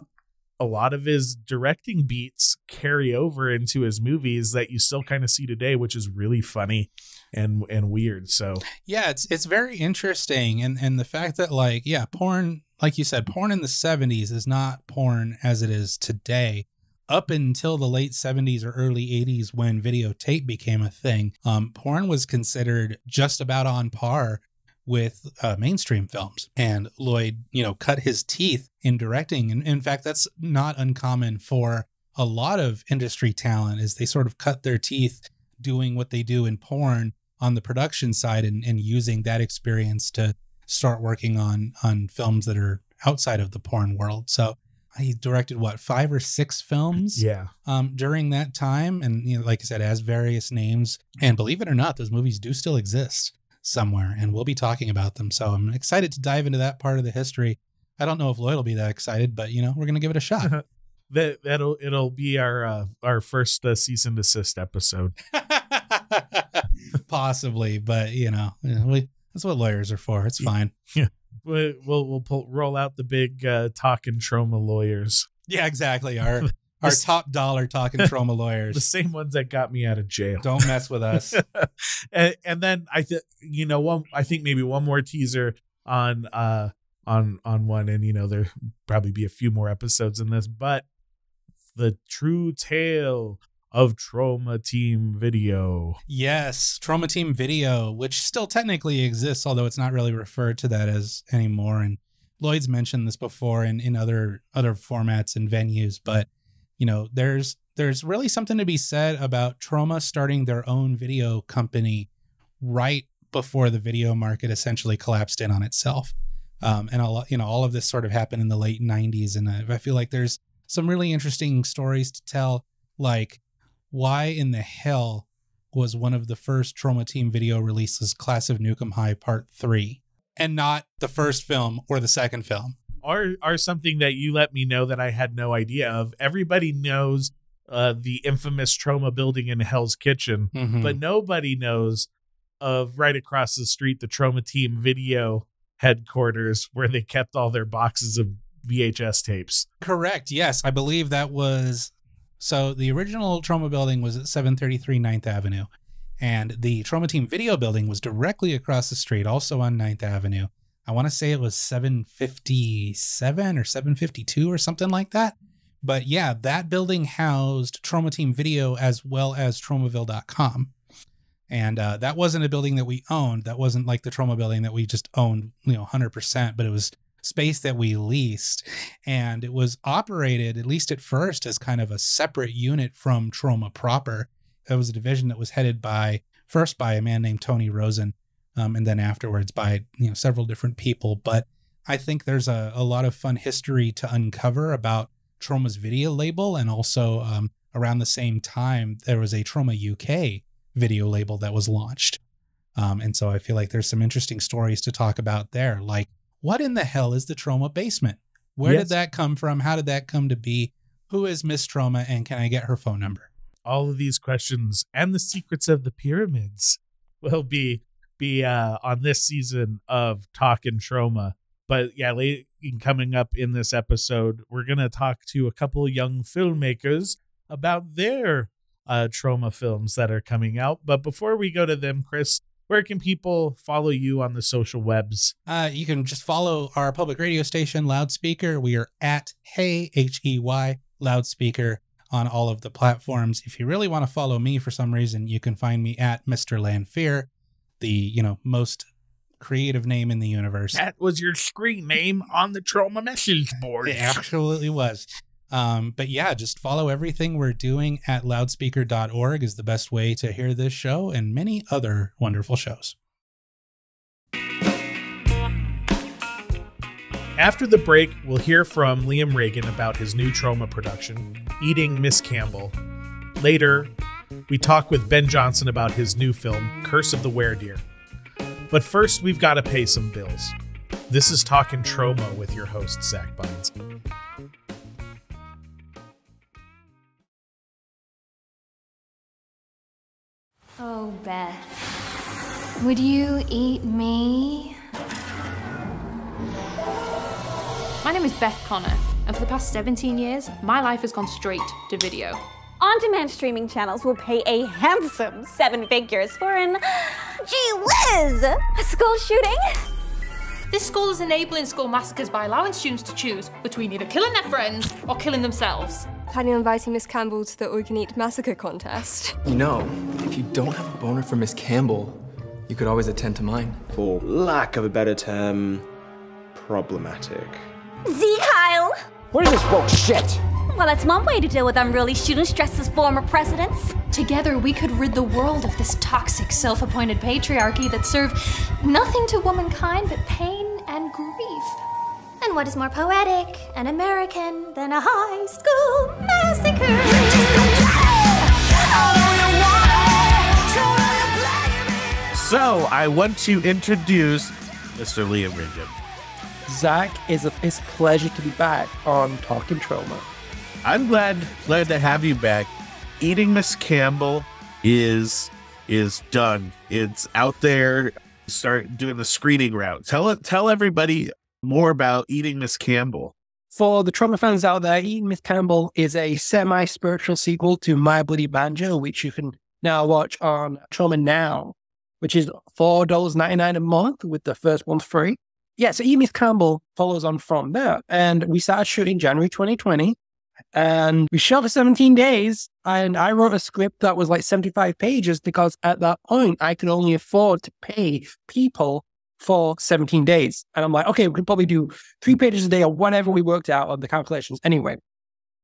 a lot of his directing beats carry over into his movies that you still kind of see today, which is really funny and weird. So yeah, it's very interesting. And the fact that, like, yeah, porn, like you said, porn in the 70s is not porn as it is today, up until the late 70s or early 80s when videotape became a thing. Porn was considered just about on par with mainstream films, and Lloyd, you know, cut his teeth in directing. And in fact, that's not uncommon for a lot of industry talent, is they sort of cut their teeth doing what they do in porn on the production side and using that experience to start working on films that are outside of the porn world. So he directed, what, 5 or 6 films during that time. And, you know, like I said, has various names, and believe it or not, those movies do still exist somewhere, and we'll be talking about them. So I'm excited to dive into that part of the history. I don't know if Lloyd will be that excited, but, you know, we're going to give it a shot. It'll be our first cease and desist episode. Possibly, but, you know, that's what lawyers are for. It's fine. Yeah. We'll roll out the big talking Troma lawyers. Yeah, exactly. Our top dollar talking Troma lawyers. The same ones that got me out of jail. Don't mess with us. And then I think maybe one more teaser on one, and, you know, there'll probably be a few more episodes in this, but the true tale of Troma Team Video. Yes, Troma Team Video, which still technically exists, although it's not really referred to that as anymore. And Lloyd's mentioned this before in other formats and venues, but, you know, there's really something to be said about Troma starting their own video company right before the video market essentially collapsed in on itself. And all of this sort of happened in the late 90s. And I feel like there's some really interesting stories to tell, like, why in the hell was one of the first Troma Team Video releases, Class of Nukem High Part 3, and not the first film or the second film. Or something that you let me know that I had no idea of. Everybody knows the infamous Troma building in Hell's Kitchen, but nobody knows of right across the street, the Troma Team Video headquarters, where they kept all their boxes of VHS tapes. Correct. Yes. I believe that was. So the original Troma building was at 733 9th Avenue, and the Troma Team Video building was directly across the street, also on 9th Avenue. I want to say it was 757 or 752 or something like that. But yeah, that building housed Troma Team Video as well as TromaVille.com. And that wasn't a building that we owned. That wasn't like the Troma building that we just owned, you know, 100%, but it was space that we leased. And it was operated, at least at first, as kind of a separate unit from Troma proper. That was a division that was headed first by a man named Tony Rosen, and then afterwards by, you know, several different people. But I think there's a lot of fun history to uncover about Troma's video label. And also around the same time, there was a Troma UK video label that was launched. And so I feel like there's some interesting stories to talk about there. Like, what in the hell is the Troma basement? Where did that come from? How did that come to be? Who is Miss Troma? And can I get her phone number? All of these questions and the secrets of the pyramids will be on this season of Talkin' Troma. But yeah, coming up in this episode, we're going to talk to a couple young filmmakers about their Troma films that are coming out. But before we go to them, Chris, where can people follow you on the social webs? You can just follow our public radio station, Loudspeaker. We are at Hey, H-E-Y, Loudspeaker on all of the platforms. If you really want to follow me for some reason, you can find me at Mr. Lanphear, the, you know, most creative name in the universe. That was your screen name on the Troma message board. It absolutely was. But yeah, just follow everything we're doing at loudspeaker.org is the best way to hear this show and many other wonderful shows. After the break, we'll hear from Liam Regan about his new Troma production, Eating Miss Campbell. Later, we talk with Ben Johnson about his new film, Curse of the Werdeer. But first, we've got to pay some bills. This is Talkin' Troma with your host, Zack Beins. Oh, Beth, would you eat me? My name is Beth Connor, and for the past 17 years, my life has gone straight to video. On-demand streaming channels will pay a handsome 7 figures for an, gee whiz, a school shooting. This school is enabling school massacres by allowing students to choose between either killing their friends or killing themselves. Planning on inviting Miss Campbell to the All You Can Eat Massacre contest. You know, if you don't have a boner for Miss Campbell, you could always attend to mine. For lack of a better term, problematic. Z Kyle! What is this bullshit? Well, that's one way to deal with unruly students dressed as former presidents. Together, we could rid the world of this toxic, self-appointed patriarchy that served nothing to womankind but pain and grief. And what is more poetic and American than a high school massacre? So, I want to introduce Mr. Liam Regan. Zack, it's a pleasure to be back on Talkin' Troma. I'm glad to have you back. Eating Miss Campbell is done. It's out there. Start doing the screening route. Tell everybody more about Eating Miss Campbell. For the Troma fans out there, Eating Miss Campbell is a semi-spiritual sequel to My Bloody Banjo, which you can now watch on Troma Now, which is $4.99 a month with the first one free. Yeah, so Eating Miss Campbell follows on from there. And we started shooting January 2020. And we shot for 17 days, and I wrote a script that was like 75 pages because at that point, I could only afford to pay people for 17 days. And I'm like, okay, we can probably do 3 pages a day or whatever we worked out on the calculations anyway.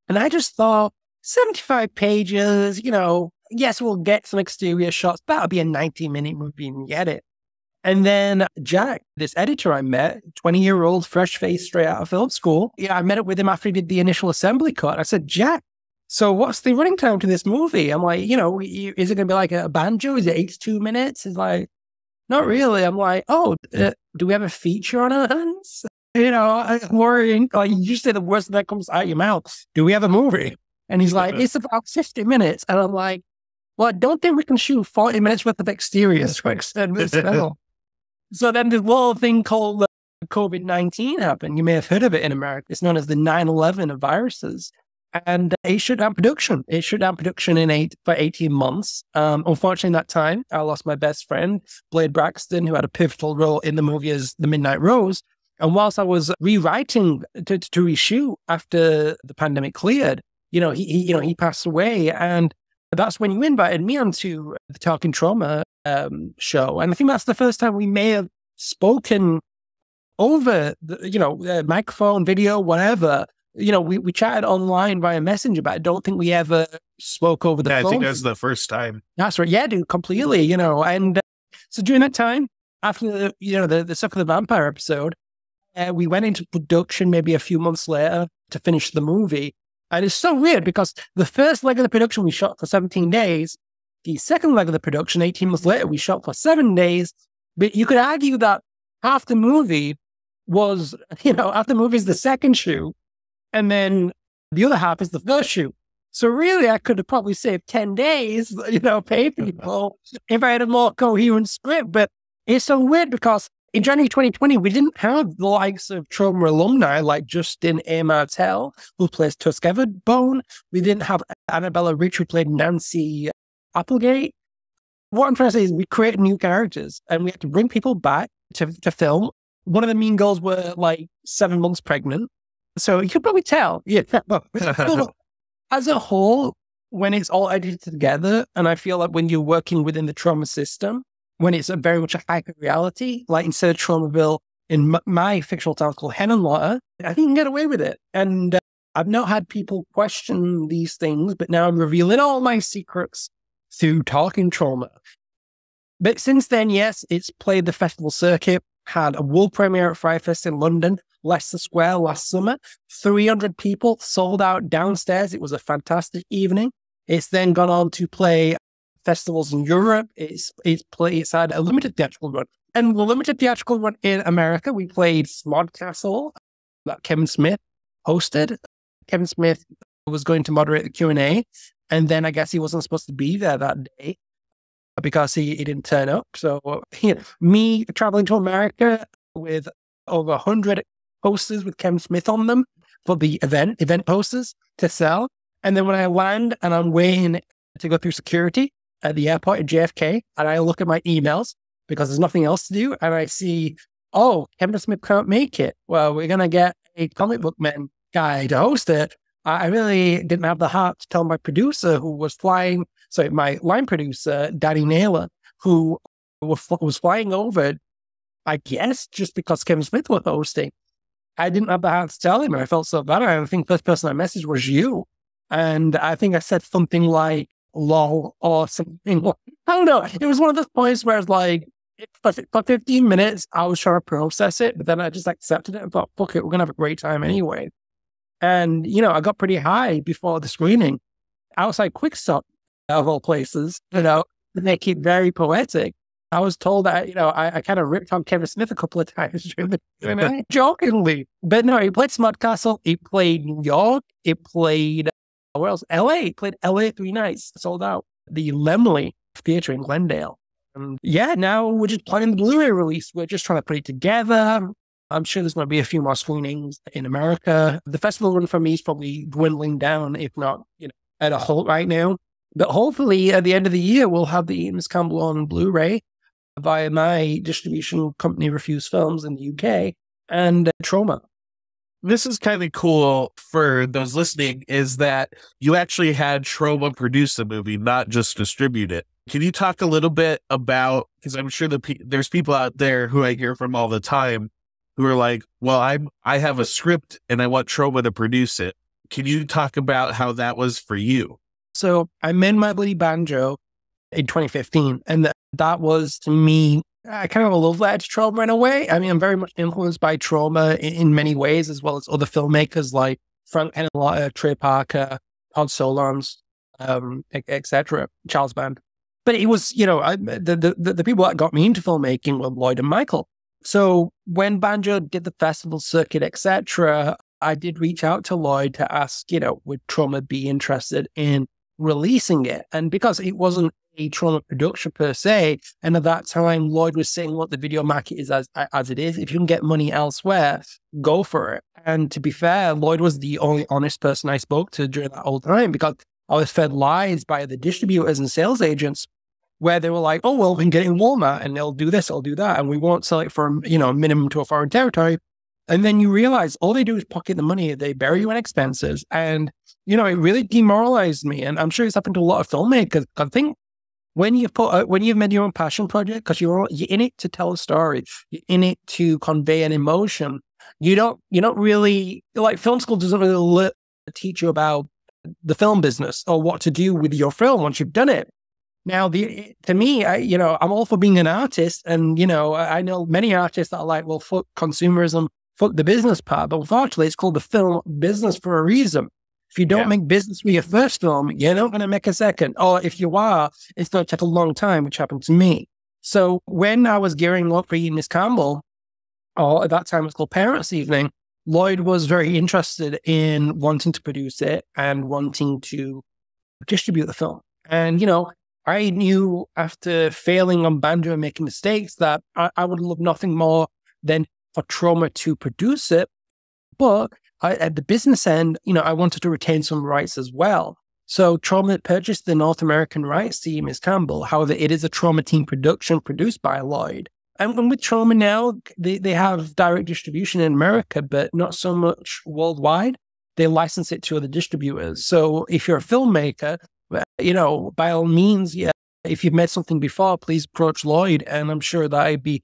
And I just thought, 75 pages, you know, yes, we'll get some exterior shots, but it'll be a 90-minute movie and get it. And then Jack, this editor I met, 20-year-old, fresh-faced, straight out of film school. Yeah, I met up with him after he did the initial assembly cut. I said, Jack, so what's the running time to this movie? I'm like, you know, is it going to be like a banjo? Is it 82 minutes? It's like, not really. I'm like, oh, do we have a feature on our hands? You know, I'm worrying. Like, you say the worst that comes out of your mouth. Do we have a movie? And he's like, it's about 50 minutes. And I'm like, well, I don't think we can shoot 40 minutes worth of exteriors for extend this film. So then this little thing called COVID-19 happened. You may have heard of it in America. It's known as the 9/11 of viruses. And it shut down production. It shut down production for 18 months. Unfortunately, that time, I lost my best friend, Blade Braxton, who had a pivotal role in the movie as the Midnight Rose. And whilst I was rewriting to reshoot after the pandemic cleared, you know, he passed away. And that's when you invited me onto the Talking Troma show. And I think that's the first time we may have spoken over, the, you know, microphone, video, whatever. You know, we chatted online via Messenger, but I don't think we ever spoke over the phone. I think that's the first time. That's right. Yeah, dude, completely, you know. And so during that time, after, the Suck of the Vampire episode, we went into production maybe a few months later to finish the movie. And it's so weird because the first leg of the production we shot for 17 days, the second leg of the production, 18 months later, we shot for 7 days. But you could argue that half the movie was, you know, half the movie is the second shoot, and then the other half is the first shoot. So really, I could have probably saved 10 days, you know, pay people if I had a more coherent script. But it's so weird because in January 2020, we didn't have the likes of Troma alumni like Justin Martell, who plays Tusk Everbone. We didn't have Annabella Rich, who played Nancy Applegate. What I'm trying to say is we created new characters and we had to bring people back to film. One of the mean girls were like 7 months pregnant. So you could probably tell. Yeah. As a whole, when it's all edited together, and I feel like when you're working within the Troma system, when it's very much a hack of reality, like instead of Tromaville, in my fictional town called Henenlotter, I think you can get away with it. And I've not had people question these things, but now I'm revealing all my secrets through Talking Troma. But since then, yes, it's played the festival circuit, had a world premiere at Fyfest in London, Leicester Square last summer, 300 people sold out downstairs. It was a fantastic evening. It's then gone on to play festivals in Europe. It's had a limited theatrical run. And the limited theatrical run in America, we played Smodcastle that Kevin Smith hosted. Kevin Smith was going to moderate the Q&A, and then I guess he wasn't supposed to be there that day because he didn't turn up. So me traveling to America with over 100 posters with Kevin Smith on them for the event posters to sell. And then when I land and I'm waiting to go through security at the airport at JFK, and I look at my emails because there's nothing else to do, and I see, oh, Kevin Smith can't make it. Well, we're going to get a comic book man guy to host it. I really didn't have the heart to tell my producer who was flying, sorry, my line producer, Danny Naylor, who was flying over, I guess, just because Kevin Smith was hosting. I didn't have the heart to tell him, and I felt so bad. I think the first person I messaged was you. And I think I said something like, lol or something. I don't know. It was one of those points where it's like, for 15 minutes, I was trying to process it, but then I just accepted it and thought, fuck it, we're going to have a great time anyway. And, you know, I got pretty high before the screening. Outside Quickstop, of all places, you know, they make it very poetic. I was told that, you know, I kind of ripped on Kevin Smith a couple of times during the night, jokingly. But no, he played Smodcastle, he played New York, he played where else? LA. Played LA 3 nights, sold out. The Lemley Theatre in Glendale. And yeah, now we're just planning the Blu-ray release. We're just trying to put it together. I'm sure there's going to be a few more screenings in America. The festival run for me is probably dwindling down, if not, you know, at a halt right now. But hopefully at the end of the year, we'll have the Eating Miss Campbell on Blu-ray via my distribution company, Refuse Films, in the UK, and Troma. This is kind of cool for those listening, is that you actually had Troma produce the movie, not just distribute it. Can you talk a little bit about, because I'm sure there's people out there who I hear from all the time who are like, well, I have a script and I want Troma to produce it. Can you talk about how that was for you? So I made My Bloody Banjo in 2015, and that was, to me, I kind of have a love letter to Troma in a way. I mean, I'm very much influenced by Troma in many ways, as well as other filmmakers like Frank Henenlotter, Trey Parker, Hans Solans, etc., Charles Band. But it was, you know, the people that got me into filmmaking were Lloyd and Michael. So when Banjo did the festival circuit, etc., I did reach out to Lloyd to ask, you know, would Troma be interested in releasing it? And because it wasn't a Troma production per se, and at that time Lloyd was saying, "Look, the video market is as it is. If you can get money elsewhere, go for it." And to be fair, Lloyd was the only honest person I spoke to during that whole time, because I was fed lies by the distributors and sales agents, where they were like, "Oh, well, we can get it in Walmart, and they'll do this, they'll do that, and we won't sell it for, you know, minimum to a foreign territory." And then you realize all they do is pocket the money. They bury you in expenses. And, you know, it really demoralized me. And I'm sure it's happened to a lot of filmmakers. I think when you've made your own passion project, because you're in it to tell a story, you're in it to convey an emotion. You don't really, like, film school doesn't really teach you about the film business or what to do with your film once you've done it. Now, to me, you know, I'm all for being an artist. And, you know, I know many artists that are like, well, fuck consumerism, fuck the business part. But unfortunately, it's called the film business for a reason. If you don't make business with your first film, you're not going to make a second. Or if you are, it's going to take a long time, which happened to me. So when I was gearing up for Eating Miss Campbell, or at that time it was called Parents' Evening, Lloyd was very interested in wanting to produce it and wanting to distribute the film. And, you know, I knew after failing on Banjo and making mistakes that I would love nothing more than for Troma to produce it. But at the business end, you know, I wanted to retain some rights as well. So Troma purchased the North American rights to Miss Campbell. However, it is a Troma Team production produced by Lloyd. And with Troma now, they have direct distribution in America, but not so much worldwide. They license it to other distributors. So if you're a filmmaker, you know, by all means, yeah, if you've made something before, please approach Lloyd. And I'm sure that I'd be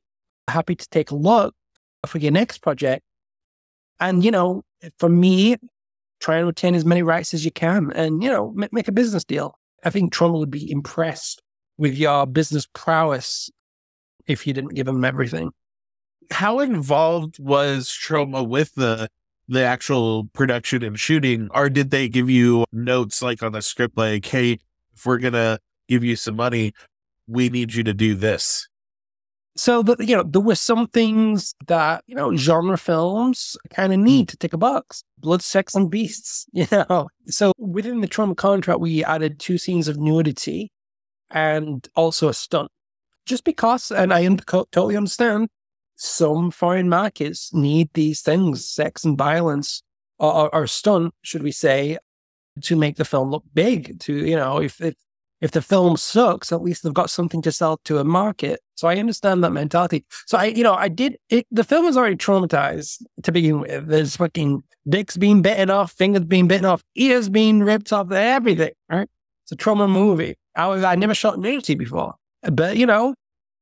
happy to take a look for your next project. And, you know, for me, try and retain as many rights as you can and, you know, make a business deal. I think Troma would be impressed with your business prowess if you didn't give them everything. How involved was Troma with the actual production and shooting? Or did they give you notes like on the script, like, hey, if we're going to give you some money, we need you to do this? So, you know, there were some things that, you know, genre films kind of need to tick a box. Blood, sex, and beasts, you know. So within the Troma contract, we added 2 scenes of nudity and also a stunt. Just because, and I totally understand, some foreign markets need these things, sex and violence, or stunt, should we say, to make the film look big. To, you know, if the film sucks, at least they've got something to sell to a market. So I understand that mentality. So I, you know, I did it. The film was already traumatized to begin with. There's fucking dicks being bitten off, fingers being bitten off, ears being ripped off, everything. Right? It's a Troma movie. I never shot nudity before, but you know,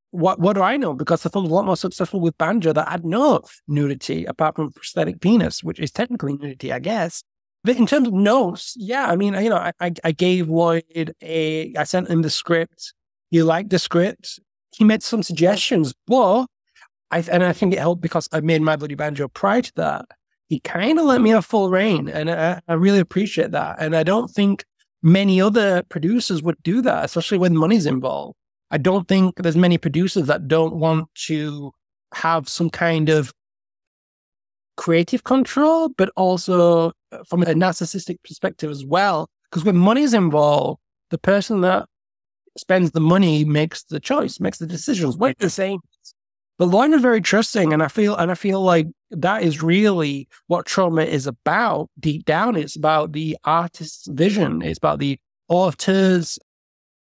what do I know? Because the film was a lot more successful with Banjo that had no nudity apart from prosthetic penis, which is technically nudity, I guess. But in terms of notes, yeah, I mean, you know, I gave Lloyd I sent him the script. He liked the script. He made some suggestions, but, I think it helped because I made My Bloody Banjo prior to that. He kind of let me have full reign, and I really appreciate that. And I don't think many other producers would do that, especially when money's involved. I don't think there's many producers that don't want to have some kind of creative control, but also from a narcissistic perspective as well. Because when money's involved, the person that spends the money makes the choice, makes the decisions. What they're saying, the line is very trusting, and I feel like that is really what Troma is about. Deep down, it's about the artist's vision. It's about the author's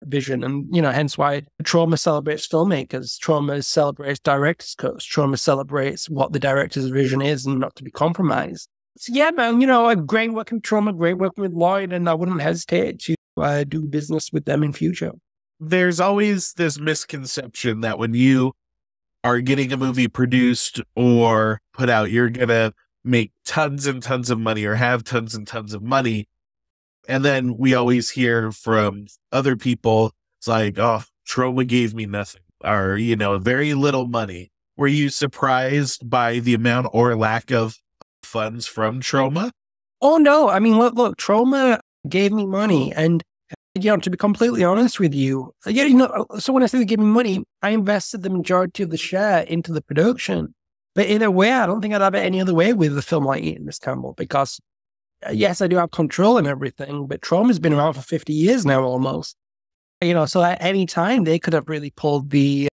vision, and you know, hence why Troma celebrates filmmakers, Troma celebrates directors' cuts, Troma celebrates what the director's vision is and not to be compromised. So yeah, man, you know, I'm great working with Troma, great working with Lloyd, and I wouldn't hesitate to do business with them in future. There's always this misconception that when you are getting a movie produced or put out, you're gonna make tons and tons of money or have tons and tons of money. And then we always hear from other people, it's like, oh, Troma gave me nothing, or, you know, very little money. Were you surprised by the amount or lack of funds from Troma? Oh, no. I mean, look, Troma gave me money. And, you know, to be completely honest with you, yeah, you know, so when I say they gave me money, I invested the majority of the share into the production. But in a way, I don't think I'd have it any other way with a film like Eating Miss Campbell, because yes, I do have control and everything, but Troma's been around for 50 years now almost. You know, so at any time they could have really pulled the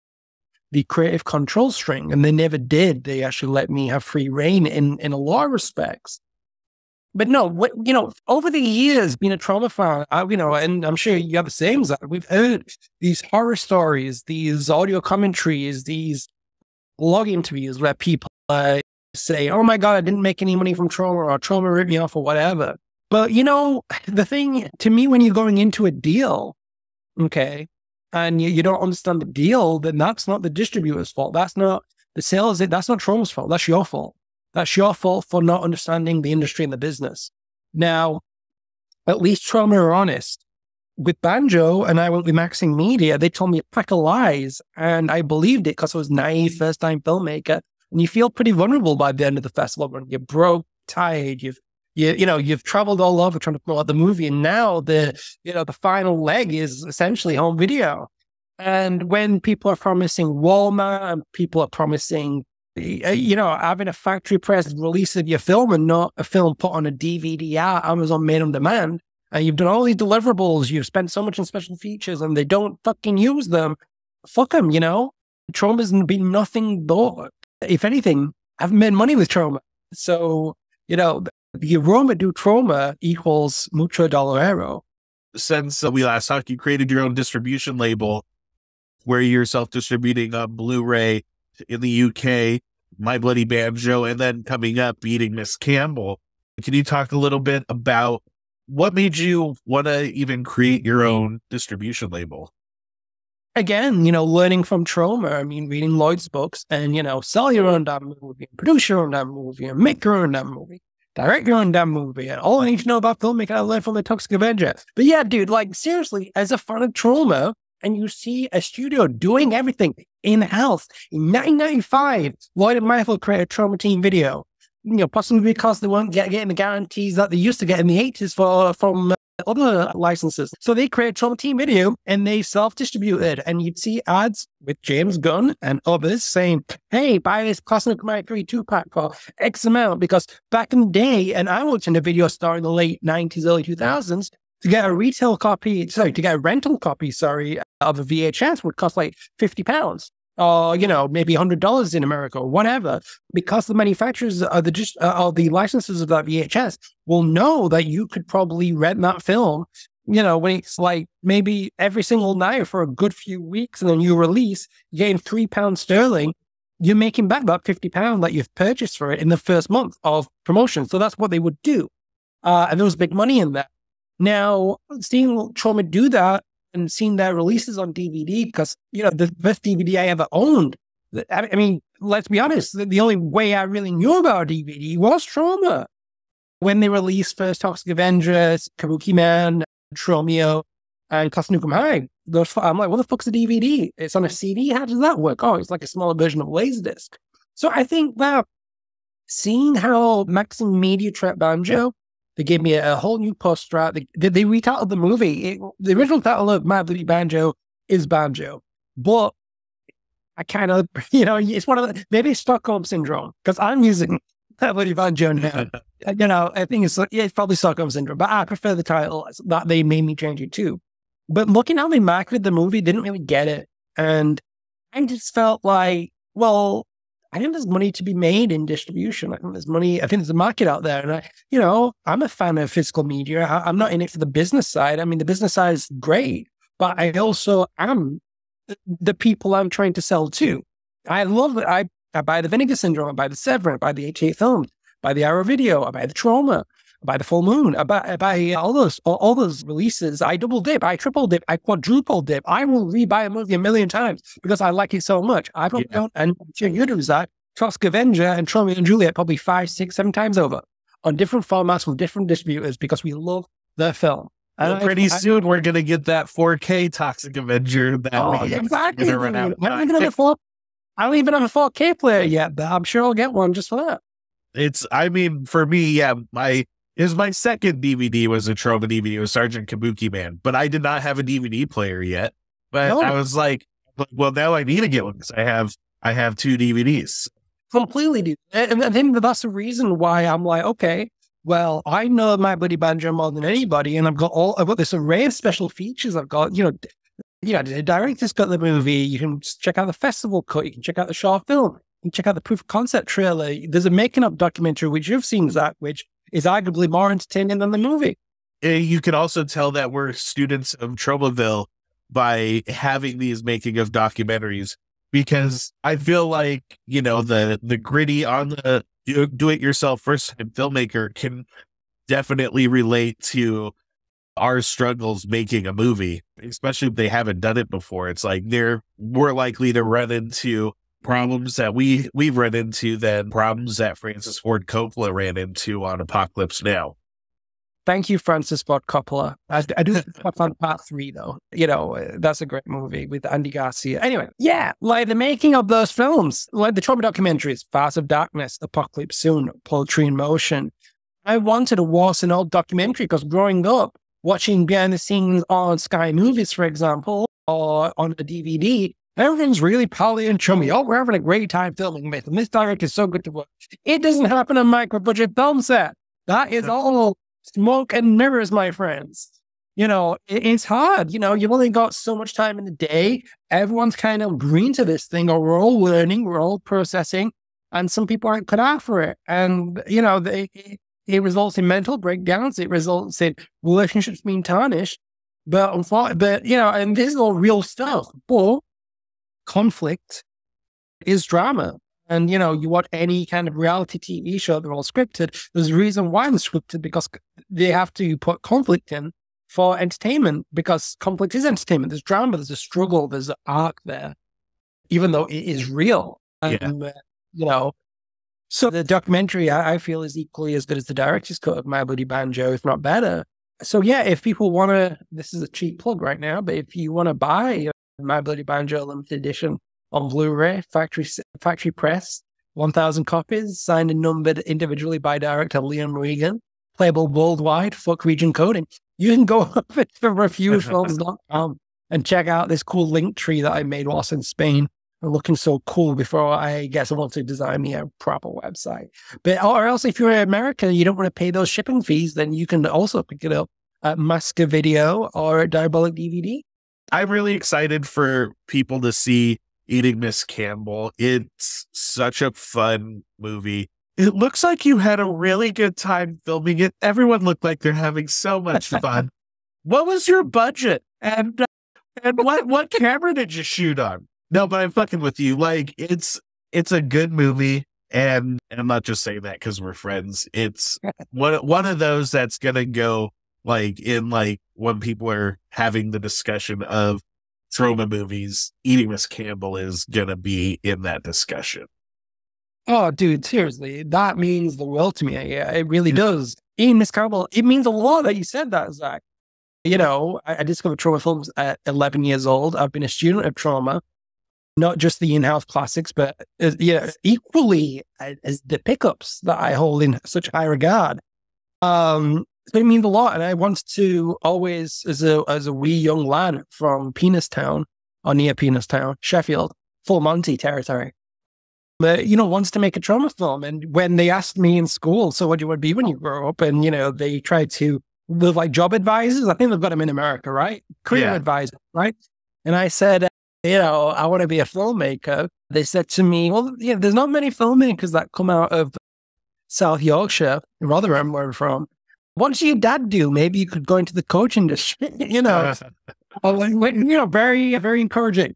creative control string, and they never did. They actually let me have free reign in a lot of respects. But no, what, you know, over the years, being a Troma fan, you know, and I'm sure you have the same, we've heard these horror stories, these audio commentaries, these log interviews where people say, oh my God, I didn't make any money from Troma, or Troma ripped me off, or whatever. But, you know, the thing to me, when you're going into a deal, okay, and you don't understand the deal, then that's not the distributor's fault. That's not the sales. That's not Troma's fault. That's your fault. That's your fault for not understanding the industry and the business. Now, at least Troma are honest. With Banjo and I Will Be Maxing Media, they told me a pack of lies, and I believed it because I was naive, first-time filmmaker. And you feel pretty vulnerable by the end of the festival when you're broke, tired, you've traveled all over trying to promote the movie, and now the final leg is essentially home video. And when people are promising Walmart and people are promising, you know, having a factory press release of your film and not a film put on a DVD at Amazon Made on Demand, and you've done all these deliverables, you've spent so much on special features, and they don't fucking use them, fuck them, you know? Troma's been nothing but, if anything, I haven't made money with Troma. So, you know, the aroma do Troma equals mucho dolorero. Since we last talked, you created your own distribution label where you're self-distributing on Blu-ray in the UK, My Bloody Banjo, and then coming up, Eating Miss Campbell. Can you talk a little bit about what made you want to even create your own distribution label? Again, you know, learning from Troma. I mean, reading Lloyd's books and, you know, sell your own damn movie, produce your own damn movie, and make your own damn movie. Direct your own damn movie, and all I need to know about filmmaking I learned from the Toxic Avenger. But yeah, dude, like seriously, as a fan of Troma, and you see a studio doing everything in-house. In 1995, Lloyd and Michael created Troma Team Video. You know, possibly because they weren't getting the guarantees that they used to get in the 80s from other licenses. So they created Troma Team Video, and they self-distributed. And you'd see ads with James Gunn and others saying, hey, buy this Classic My 3 2-pack for X amount. Because back in the day, and I worked in a video store in the late 90s, early 2000s, to get a rental copy, of a VHS would cost like £50. Or, you know, maybe $100 in America or whatever, because the manufacturers of the licenses of that VHS will know that you could probably rent that film, you know, when it's like maybe every single night for a good few weeks, and then you release, you gain £3 sterling, you're making back that £50 that you've purchased for it in the first month of promotion. So that's what they would do. And there was big money in that. Now, seeing Troma do that, and seen their releases on DVD, because, you know, the first DVD I ever owned, I mean, let's be honest, the only way I really knew about DVD was Troma. When they released first Toxic Avengers, Kabuki Man, Tromeo, and Classnukem High, I'm like, what the fuck's a DVD? It's on a CD? How does that work? Oh, it's like a smaller version of Laserdisc. So I think that seeing how Maxim Media Trap Banjo, they gave me a whole new poster out. They retitled the movie. The original title of My Bloody Banjo is Banjo. But I kind of, you know, it's one of the, maybe it's Stockholm Syndrome, because I'm using My Bloody Banjo now. You know, I think it's probably Stockholm Syndrome, but I prefer the title that they made me change it to. But looking how they marketed the movie, didn't really get it. And I just felt like, well, I think there's money to be made in distribution. I think there's money. I think there's a market out there. And I, you know, I'm a fan of physical media. I'm not in it for the business side. I mean, the business side is great, but I also am the people I'm trying to sell to. I love it. I buy the Vinegar Syndrome. I buy the Severin. I buy the 88 Films. I buy the Arrow Video. I buy the Troma. I buy the Full Moon. I buy all those releases. I double dip. I triple dip. I quadruple dip. I will rebuy a movie 1,000,000 times because I like it so much. I probably don't, and I'm sure you do, Zach, Toxic Avenger and Troma and Juliet probably 5, 6, 7 times over on different formats with different distributors because we love the film. And well, pretty soon we're going to get that 4K Toxic Avenger. Exactly. I don't even have a 4K player yet, but I'm sure I'll get one just for that. I mean, for me, yeah, my is my second DVD was a Troma DVD with Sergeant Kabuki Man, but I did not have a DVD player yet. But I was like, well, now I need to get one because I have two DVDs. Completely, dude. And I think that's the reason why I'm like, okay, well, I know My Bloody Banjo more than anybody, and I've got this array of special features. I've got, you know, the director's got the movie. You can check out the festival cut. You can check out the short film. You can check out the proof of concept trailer. There's a making up documentary, which you've seen, Zach, which is arguably more entertaining than the movie. You can also tell that we're students of Tromaville by having these making of documentaries, because I feel like, you know, the gritty on the do-it-yourself first-time filmmaker can definitely relate to our struggles making a movie, especially if they haven't done it before. It's like they're more likely to run into problems that we've run into than problems that Francis Ford Coppola ran into on Apocalypse Now. Thank you, Francis Ford Coppola. I do find part 3, though. You know, that's a great movie with Andy Garcia. Anyway, yeah, like the making of those films, like the Troma documentaries, Farce of Darkness, Apocalypse Soon, Poultry in Motion. I wanted a Warts and All documentary because growing up, watching behind the scenes on Sky Movies, for example, or on a DVD, everything's really pally and chummy. Oh, we're having a great time filming this, and this director is so good to watch. It doesn't happen on a micro-budget film set. That is all smoke and mirrors, my friends. You know, it's hard. You know, you've only got so much time in the day. Everyone's kind of green to this thing, or we're all learning, we're all processing, and some people aren't cut out for it. And, you know, it results in mental breakdowns. It results in relationships being tarnished. But you know, and this is all real stuff. But conflict is drama. And, you know, you watch any kind of reality TV show, they're all scripted. There's a reason why they're scripted, because they have to put conflict in for entertainment, because conflict is entertainment. There's drama, there's a struggle, there's an arc there, even though it is real. And, you know, so the documentary, I feel, is equally as good as the director's cut of My Bloody Banjo, if not better. So, yeah, if people want to, this is a cheap plug right now, but if you want to buy My Bloody Banjo limited edition on Blu-ray, factory press, 1,000 copies, signed and numbered individually by director Liam Regan, playable worldwide, fuck region coding. You can go over to reviewfilms.com and check out this cool link tree that I made whilst in Spain. I'm looking so cool before I guess I want to design me a proper website. But or else if you're in America and you don't want to pay those shipping fees, then you can also pick it up at Masca Video or at Diabolic DVD. I'm really excited for people to see Eating Miss Campbell. It's such a fun movie. It looks like you had a really good time filming it. Everyone looked like they're having so much fun. What was your budget? And what camera did you shoot on? No, but I'm fucking with you. Like, it's a good movie. And I'm not just saying that because we're friends. It's one of those that's going to go like in like when people are having the discussion of Troma movies, Eating Miss Campbell is going to be in that discussion. Oh, dude, seriously. That means the world to me. Yeah, it really does. Eating Miss Campbell, it means a lot that you said that, Zach. You know, I discovered Troma films at 11 years old. I've been a student of Troma, not just the in-house classics, but yeah, equally as the pickups that I hold in such high regard. So it means a lot. And I wanted to always, as a wee young lad from Penistown, or near Penistown, Sheffield, full Monty territory, but, you know, wants to make a Troma film. And when they asked me in school, so what do you want to be when you grow up? And, you know, they tried to live like job advisors. I think they've got them in America, right? Career advisors, right? And I said, you know, I want to be a filmmaker. They said to me, well, yeah, there's not many filmmakers that come out of South Yorkshire, Rotherham, where I'm from. What did your dad do? Maybe you could go into the coach industry, you know. Very, very encouraging.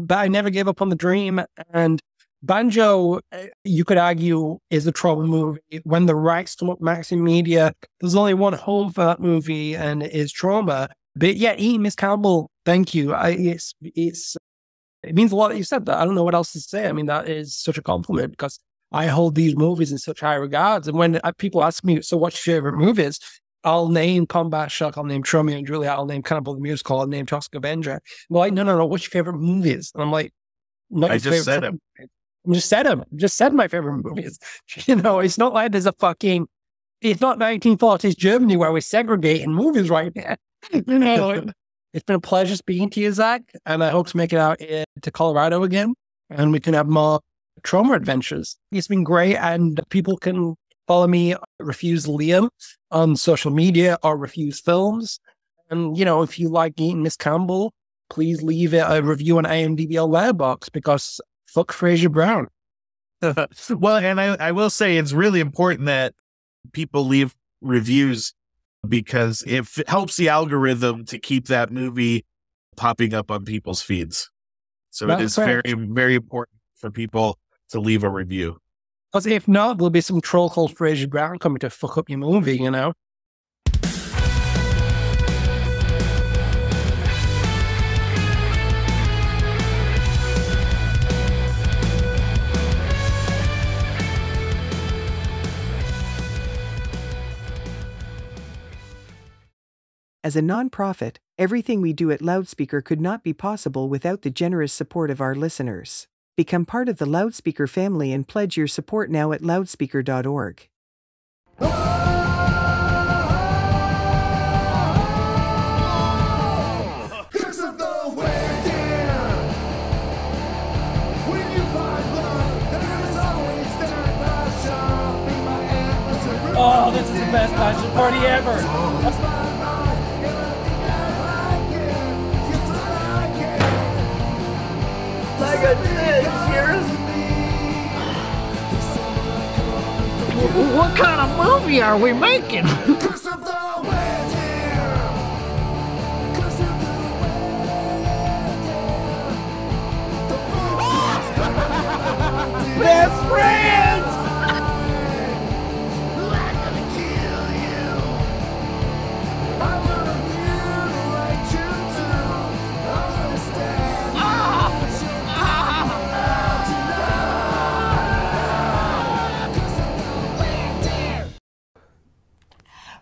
But I never gave up on the dream. And Banjo, you could argue, is a Troma movie. When the rights to Maximedia, there's only one home for that movie, and it is Troma. But yeah, Eating Miss Campbell, thank you. It means a lot that you said that. I don't know what else to say. I mean, that is such a compliment, because I hold these movies in such high regards. And when people ask me, so what's your favorite movies? I'll name Combat Shock, I'll name Troma and Juliet, I'll name Cannibal the Musical, I'll name Toxic Avenger. They're like, no, what's your favorite movies? And I'm like, I just said them. I just said my favorite movies. You know, it's not like there's a fucking It's not 1940s Germany where we're segregating movies right now. You know, it's been a pleasure speaking to you, Zach, and I hope to make it out to Colorado again, and we can have more Troma adventures. It's been great, and people can follow me, Refuse Liam, on social media or Refuse Films. And, you know, if you like Eating Miss Campbell, please leave a review on IMDb or Letterboxd, because fuck Fraser Brown. Well, and I will say it's really important that people leave reviews, because it helps the algorithm to keep that movie popping up on people's feeds. So that's very, very important for people to leave a review. Because if not, there'll be some troll called Fraser Brown coming to fuck up your movie, you know? As a nonprofit, everything we do at Loudspeaker could not be possible without the generous support of our listeners. Become part of the Loudspeaker family and pledge your support now at loudspeaker.org. Oh, this is the best bachelor party ever! That's like a dick, what kind of movie are we making? Best friends!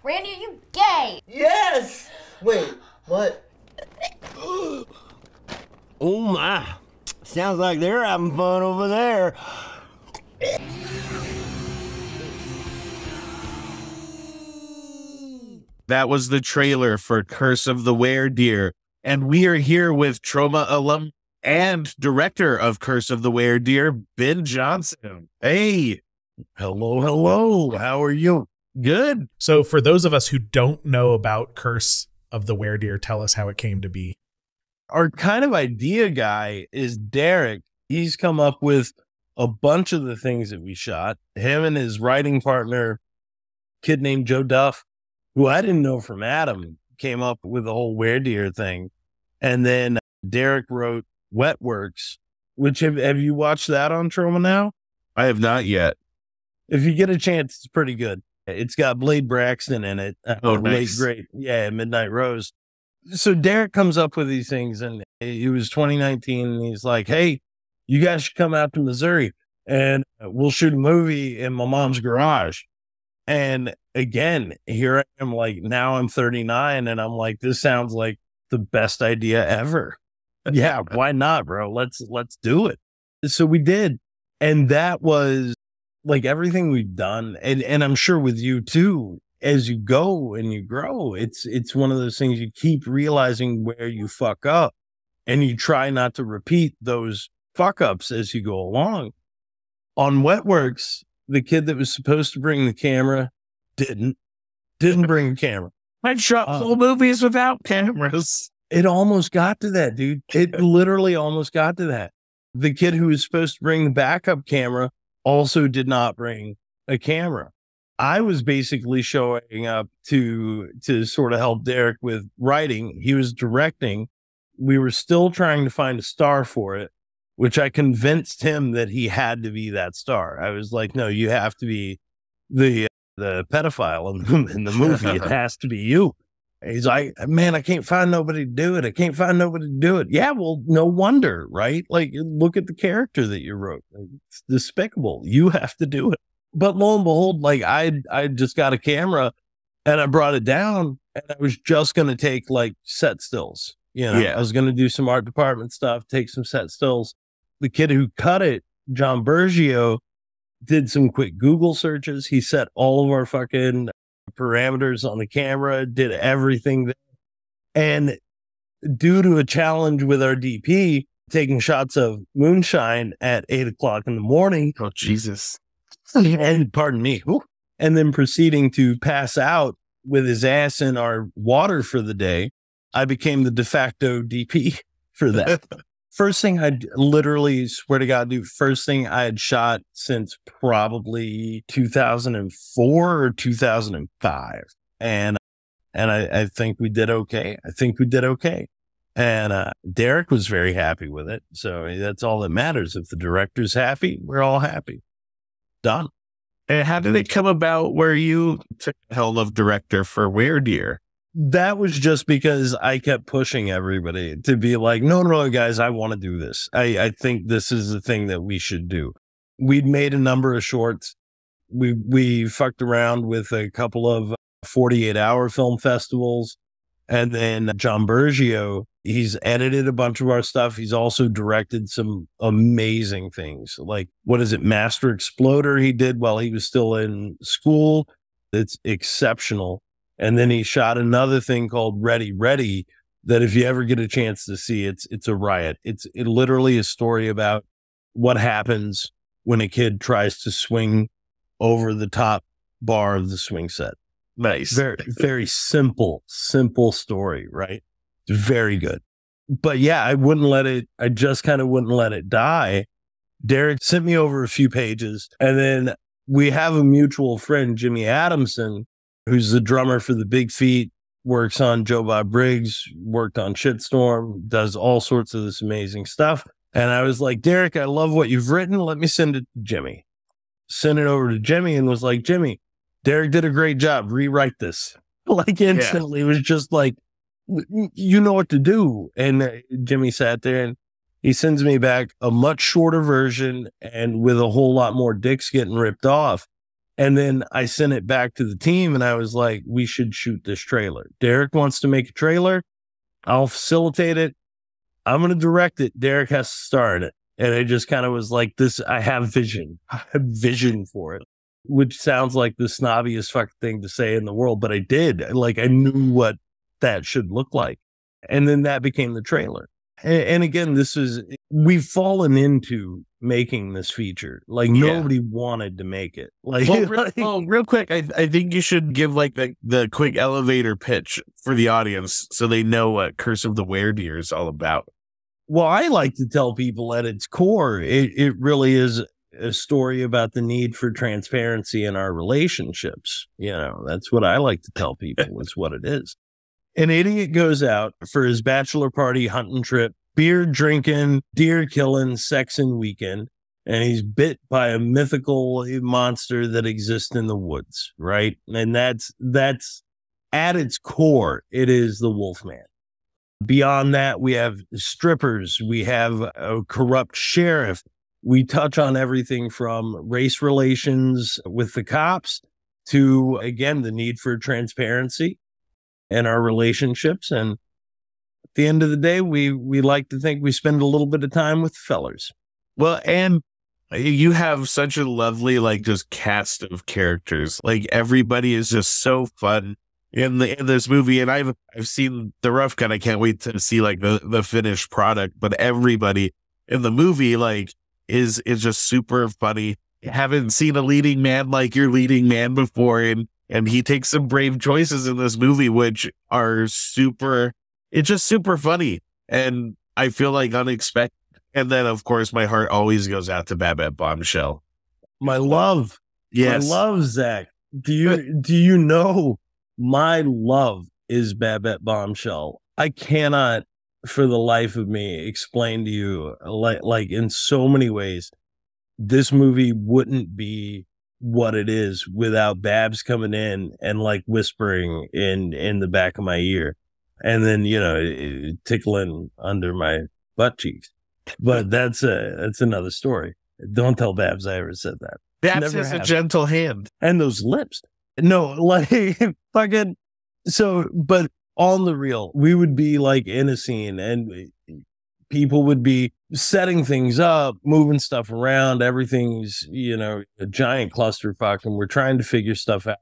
Randy, are you gay? Yes! Wait, what? Oh my. Sounds like they're having fun over there. That was the trailer for Curse of the Werdeer. And we are here with Troma alum and director of Curse of the Werdeer, Ben Johnson. Hey. Hello, hello. How are you? Good. So for those of us who don't know about Curse of the Werdeer, tell us how it came to be. Our kind of idea guy is Derek. He's come up with a bunch of the things that we shot. Him and his writing partner, kid named Joe Duff, who I didn't know from Adam, came up with the whole Werdeer thing. And then Derek wrote Wet Works, which have you watched that on Troma Now? I have not yet. If you get a chance, it's pretty good. It's got Blade Braxton in it. Oh, nice. Great. Yeah, Midnight Rose. So Derek comes up with these things, and it was 2019, and he's like, hey, you guys should come out to Missouri, and we'll shoot a movie in my mom's garage. And again, here I am, like, now I'm 39, and I'm like, this sounds like the best idea ever. Yeah, why not, bro? Let's do it. So we did, and that was like everything we've done, and I'm sure with you too, as you go and you grow, it's one of those things you keep realizing where you fuck up, and you try not to repeat those fuck ups as you go along. On Wet Works, the kid that was supposed to bring the camera didn't bring a camera. I shot full movies without cameras. It almost got to that, dude. It literally almost got to that. The kid who was supposed to bring the backup camera also did not bring a camera. I was basically showing up to sort of help Derek with writing. He was directing. We were still trying to find a star for it, which I convinced him that he had to be that star. I was like, no, you have to be the pedophile in the movie. It has to be you. And he's like, man, I can't find nobody to do it. I can't find nobody to do it. Yeah, well, no wonder, right? Like, look at the character that you wrote. It's despicable. You have to do it. But lo and behold, like, I just got a camera, and I brought it down, and I was just going to take, like, set stills. You know, yeah. I was going to do some art department stuff, take some set stills. The kid who cut it, John Bergio, did some quick Google searches. He set all of our fucking parameters on the camera, did everything there. And due to a challenge with our DP, taking shots of moonshine at 8 o'clock in the morning. Oh, Jesus. And pardon me. And then proceeding to pass out with his ass in our water for the day. I became the de facto DP for that. First thing I literally swear to God, dude, first thing I had shot since probably 2004 or 2005. And I think we did okay. And Derek was very happy with it. So that's all that matters. If the director's happy, we're all happy. Done. And how did it come about where you took the helm of director for Weird Year? That was just because I kept pushing everybody to be like, no, no, guys, I want to do this. I think this is the thing that we should do. We'd made a number of shorts. We fucked around with a couple of 48-hour film festivals. And then John Bergio, he's edited a bunch of our stuff. He's also directed some amazing things. Like, what is it? Master Exploder he did while he was still in school. It's exceptional. And then he shot another thing called Ready, Ready, that if you ever get a chance to see, it's a riot. It's literally a story about what happens when a kid tries to swing over the top bar of the swing set. Nice. Very, very simple story, right? Very good. But yeah, I just kind of wouldn't let it die. Derek sent me over a few pages, and then we have a mutual friend, Jimmy Adamson, who's the drummer for the Big Feet, works on Joe Bob Briggs, worked on Shitstorm, does all sorts of this amazing stuff. And I was like, Derek, I love what you've written. Let me send it to Jimmy. Sent it over to Jimmy and was like, Jimmy, Derek did a great job. Rewrite this. Like instantly. Yeah. It was just like, you know what to do. And Jimmy sat there and he sends me back a much shorter version and with a whole lot more dicks getting ripped off. And then I sent it back to the team and I was like, we should shoot this trailer. Derek wants to make a trailer. I'll facilitate it. I'm going to direct it. Derek has to star in it. And I just kind of was like, this, I have vision. I have vision for it, which sounds like the snobbiest fucking thing to say in the world. But I did. Like, I knew what that should look like. And then that became the trailer. And again, we've fallen into making this feature. Like, nobody wanted to make it. Like, real quick, I think you should give like the quick elevator pitch for the audience so they know what Curse of the Weirdeer is all about. Well, I like to tell people at its core, it really is a story about the need for transparency in our relationships. You know, that's what I like to tell people is what it is. An idiot goes out for his bachelor party hunting trip, beer drinking, deer killing, sexing weekend, and he's bit by a mythical monster that exists in the woods, right? And that's at its core, it is the Wolfman. Beyond that, we have strippers, we have a corrupt sheriff. We touch on everything from race relations with the cops to, again, the need for transparency and our relationships. And at the end of the day, we like to think we spend a little bit of time with the fellers. Well, and you have such a lovely, like, just cast of characters. Like, everybody is just so fun in this movie. And I've seen the rough cut. I can't wait to see like the finished product, but everybody in the movie, like, is just super funny. You haven't seen a leading man like your leading man before. And he takes some brave choices in this movie, which are it's just super funny. And I feel like unexpected. And then, of course, my heart always goes out to Babette Bombshell. My love. Yes. My love, Zach. Do you know my love is Babette Bombshell? I cannot, for the life of me, explain to you, like in so many ways, this movie wouldn't be what it is without Babs coming in and like whispering in the back of my ear, and then, you know, tickling under my butt cheeks. But that's another story. Don't tell Babs I ever said that. Babs has a gentle hand and those lips. No, like fucking so. But on the real, we would be like in a scene and people would be setting things up, moving stuff around. Everything's, you know, a giant clusterfuck, and we're trying to figure stuff out.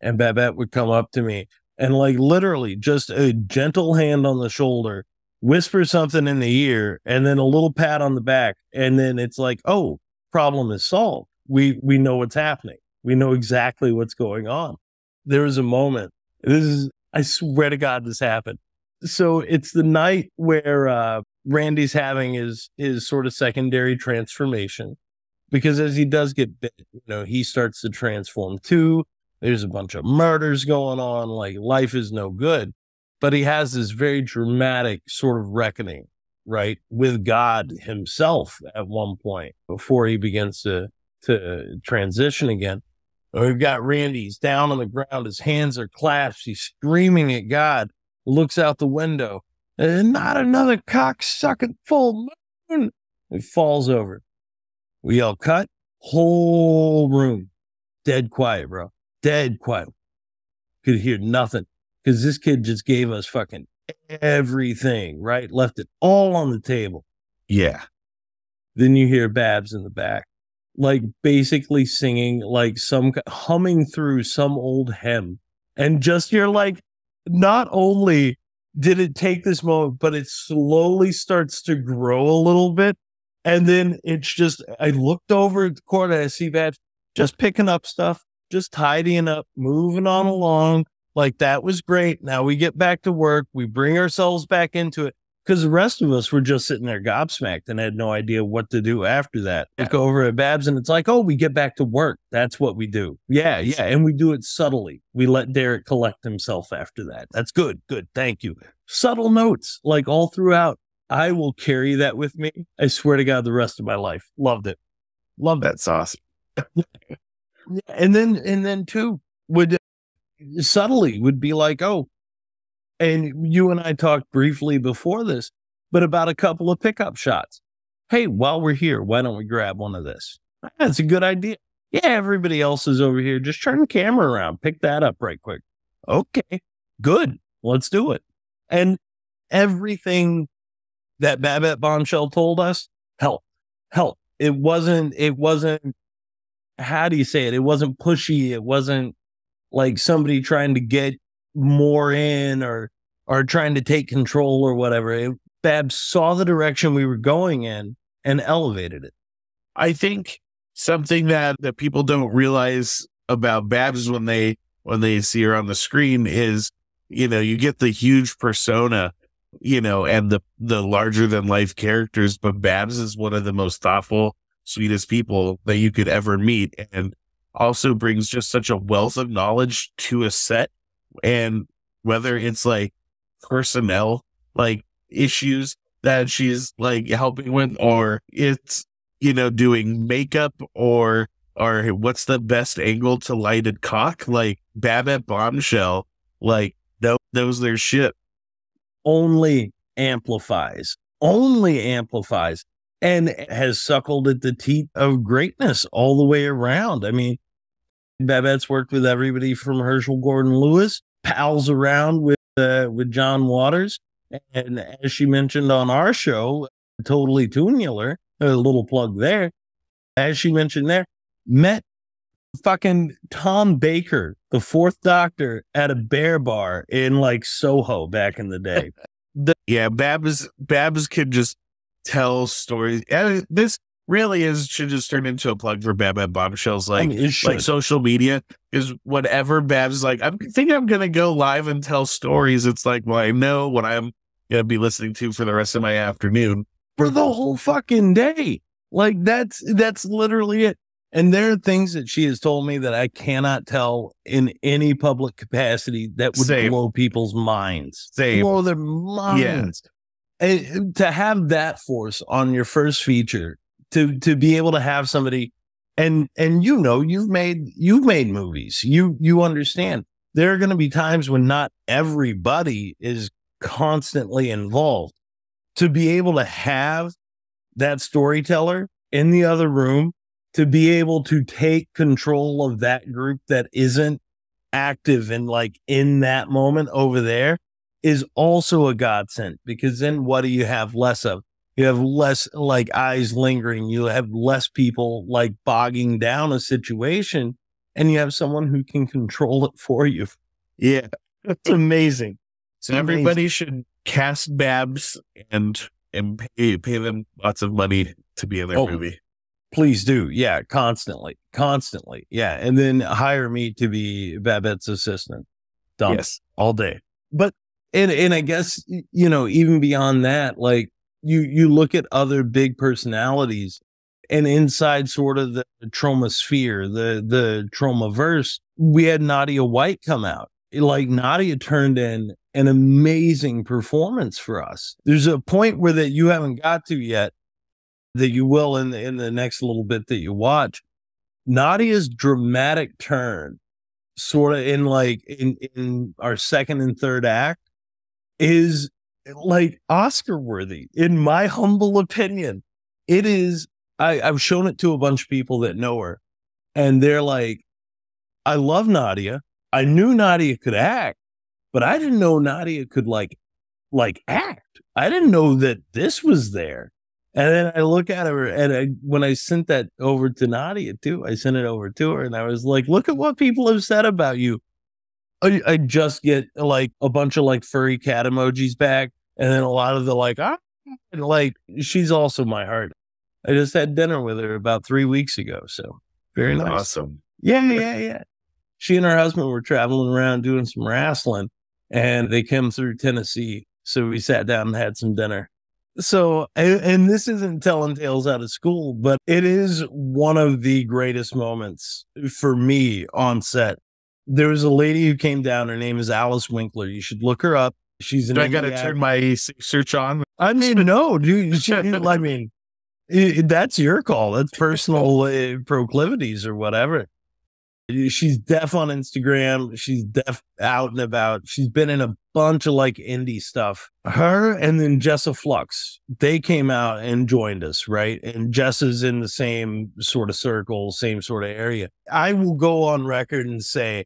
And Babette would come up to me and, like, literally just a gentle hand on the shoulder, whisper something in the ear, and then a little pat on the back. And then it's like, oh, problem is solved. We know what's happening. We know exactly what's going on. There was a moment. This is, I swear to God, this happened. So it's the night where Randy's having his sort of secondary transformation, because as he does get bit, you know, he starts to transform too. There's a bunch of murders going on. Like, life is no good. But he has this very dramatic sort of reckoning, right, with God himself at one point before he begins to transition again. We've got Randy. He's down on the ground. His hands are clasped. He's screaming at God. Looks out the window. Not another cocksucking full moon. It falls over. We yell, cut. Whole room. Dead quiet, bro. Dead quiet. Could hear nothing. Because this kid just gave us fucking everything, right? Left it all on the table. Yeah. Then you hear Babs in the back, like, basically singing, like, some humming through some old hymn. And just, you're like, not only did it take this moment, but it slowly starts to grow a little bit. And then it's just, I looked over at the corner, I see Babs just picking up stuff, just tidying up, moving on along. Like, that was great. Now we get back to work. We bring ourselves back into it, because the rest of us were just sitting there gobsmacked and had no idea what to do after that. Look over at Babs and it's like, oh, we get back to work. That's what we do. Yeah, yeah. And we do it subtly. We let Derek collect himself after that. That's good. Good. Thank you. Subtle notes, like, all throughout. I will carry that with me. I swear to God, the rest of my life. Loved it. Loved it. That's awesome. and then too, would subtly would be like, oh, and you and I talked briefly before this, but about a couple of pickup shots. Hey, while we're here, why don't we grab one of this? That's a good idea. Yeah, everybody else is over here. Just turn the camera around. Pick that up right quick. Okay, good. Let's do it. And everything that Babette Bombshell told us, help. It wasn't, how do you say it? It wasn't pushy. It wasn't like somebody trying to get more in or trying to take control or whatever. Babs saw the direction we were going in and elevated it. I think something that people don't realize about Babs when they see her on the screen is, you know, you get the huge persona, you know, and the larger than life characters, but Babs is one of the most thoughtful, sweetest people that you could ever meet, and also brings just such a wealth of knowledge to a set. And whether it's like personnel, like, issues that she's like helping with, or it's, you know, doing makeup or what's the best angle to light a cock, like, Babette Bombshell, like, knows their shit. Only amplifies and has suckled at the teat of greatness all the way around. I mean, Babette's worked with everybody from Herschel Gordon Lewis, pals around with John Waters, and as she mentioned on our show, Totally Tunular, a little plug there, as she mentioned there, met fucking Tom Baker, the Fourth Doctor, at a bear bar in, like, Soho back in the day. Yeah, Babs could just tell stories. And this really should just turn into a plug for Babette Bombshell's, like, I mean, like, social media is whatever. Babs is like, I think I'm going to go live and tell stories. It's like, well, I know what I'm going to be listening to for the rest of my afternoon. For the whole fucking day. Like, that's literally it. And there are things that she has told me that I cannot tell in any public capacity that would blow people's minds. Blow their minds. Yeah. And to have that force on your first feature, to be able to have somebody, and you know, you've made movies, you understand there are going to be times when not everybody is constantly involved. To be able to have that storyteller in the other room, to be able to take control of that group that isn't active and, like, in that moment over there, is also a godsend, because then what do you have less of? You have less like eyes lingering. You have less people like bogging down a situation, and you have someone who can control it for you. Yeah. That's amazing. So everybody should cast Babs and pay them lots of money to be in their movie. Please do. Yeah. Constantly. Yeah. And then hire me to be Babette's assistant. Done. Yes. All day. But, and I guess, you know, even beyond that, like you look at other big personalities and inside sort of the Troma sphere, the Tromaverse, we had Nadia White come out. Like Nadia turned in an amazing performance for us. There's a point where that you haven't got to yet that you will in the next little bit that you watch. Nadia's dramatic turn sort of in our second and third act is like Oscar worthy. In my humble opinion, it is. I've shown it to a bunch of people that know her and they're like, I love Nadia. I knew Nadia could act, but I didn't know Nadia could like act. I didn't know that this was there. And then I look at her and when I sent that over to Nadia too, I sent it over to her and I was like, look at what people have said about you. I just get like a bunch of like furry cat emojis back. And then a lot of the like, and like, she's also my heart. I just had dinner with her about 3 weeks ago. So very nice. Awesome. Yeah. She and her husband were traveling around doing some wrestling and they came through Tennessee. So we sat down and had some dinner. So, and this isn't telling tales out of school, but it is one of the greatest moments for me on set. There was a lady who came down. Her name is Alice Winkler. You should look her up. She's an. Do I got to turn my search on? I mean, no, dude. I mean, that's your call. That's personal proclivities or whatever. She's deaf on Instagram. She's deaf out and about. She's been in a bunch of like indie stuff. Her and then Jessa Flux, they came out and joined us, right? And Jessa's in the same sort of circle, same sort of area. I will go on record and say,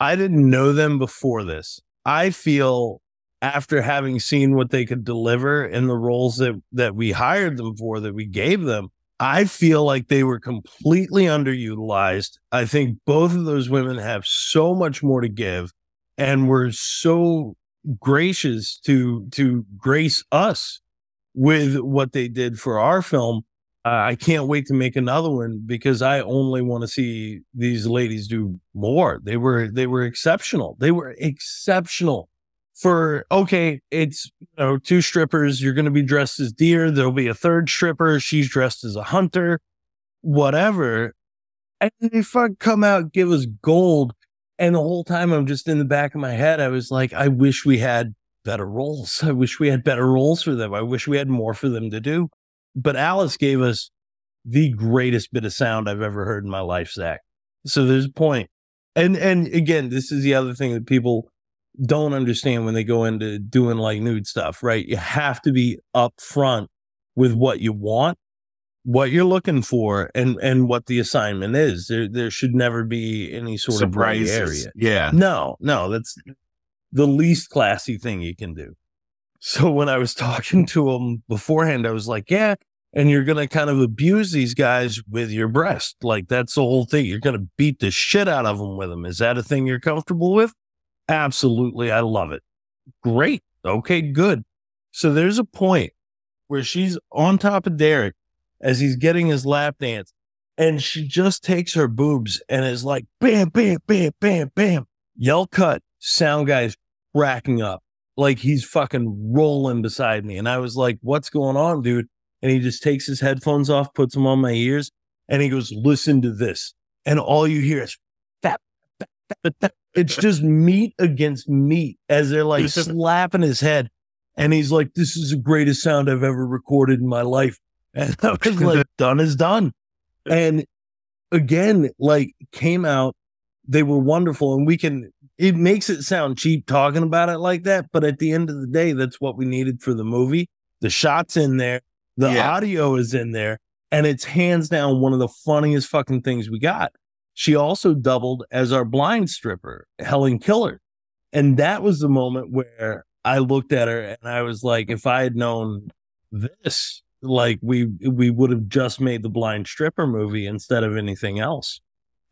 I didn't know them before this. I feel after having seen what they could deliver in the roles that we hired them for, that we gave them, I feel like they were completely underutilized. I think both of those women have so much more to give and were so gracious to grace us with what they did for our film. I can't wait to make another one because I only want to see these ladies do more. They were exceptional. They were exceptional. For, okay, it's, you know, two strippers, you're going to be dressed as deer. There'll be a third stripper. She's dressed as a hunter, whatever. And they fuck come out, give us gold. And the whole time I'm just in the back of my head, I was like, I wish we had better roles. I wish we had better roles for them. I wish we had more for them to do. But Alice gave us the greatest bit of sound I've ever heard in my life, Zach. So there's a point. And again, this is the other thing that people don't understand when they go into doing like nude stuff, right? You have to be upfront with what you want, what you're looking for, and what the assignment is. There should never be any sort surprises. Of gray area. Yeah. No, that's the least classy thing you can do. So when I was talking to him beforehand, I was like, yeah, and you're going to kind of abuse these guys with your breast. Like, that's the whole thing. You're going to beat the shit out of them with them. Is that a thing you're comfortable with? Absolutely. I love it. Great. Okay, good. So there's a point where she's on top of Derek as he's getting his lap dance and she just takes her boobs and is like, bam, bam, bam, bam, bam. Yell cut. Sound guy's cracking up like he's fucking rolling beside me. And I was like, what's going on, dude? And he just takes his headphones off, puts them on my ears and he goes, listen to this. And all you hear is fap, fap, fap, fap. It's just meat against meat as they're like slapping his head. And he's like, this is the greatest sound I've ever recorded in my life. And I was like, done is done. And again, like came out, they were wonderful. And it makes it sound cheap talking about it like that. But at the end of the day, that's what we needed for the movie. The shot's in there. The audio is in there. And it's hands down one of the funniest fucking things we got. She also doubled as our blind stripper, Helen Keller. And that was the moment where I looked at her and I was like, if I had known this, like we would have just made the blind stripper movie instead of anything else.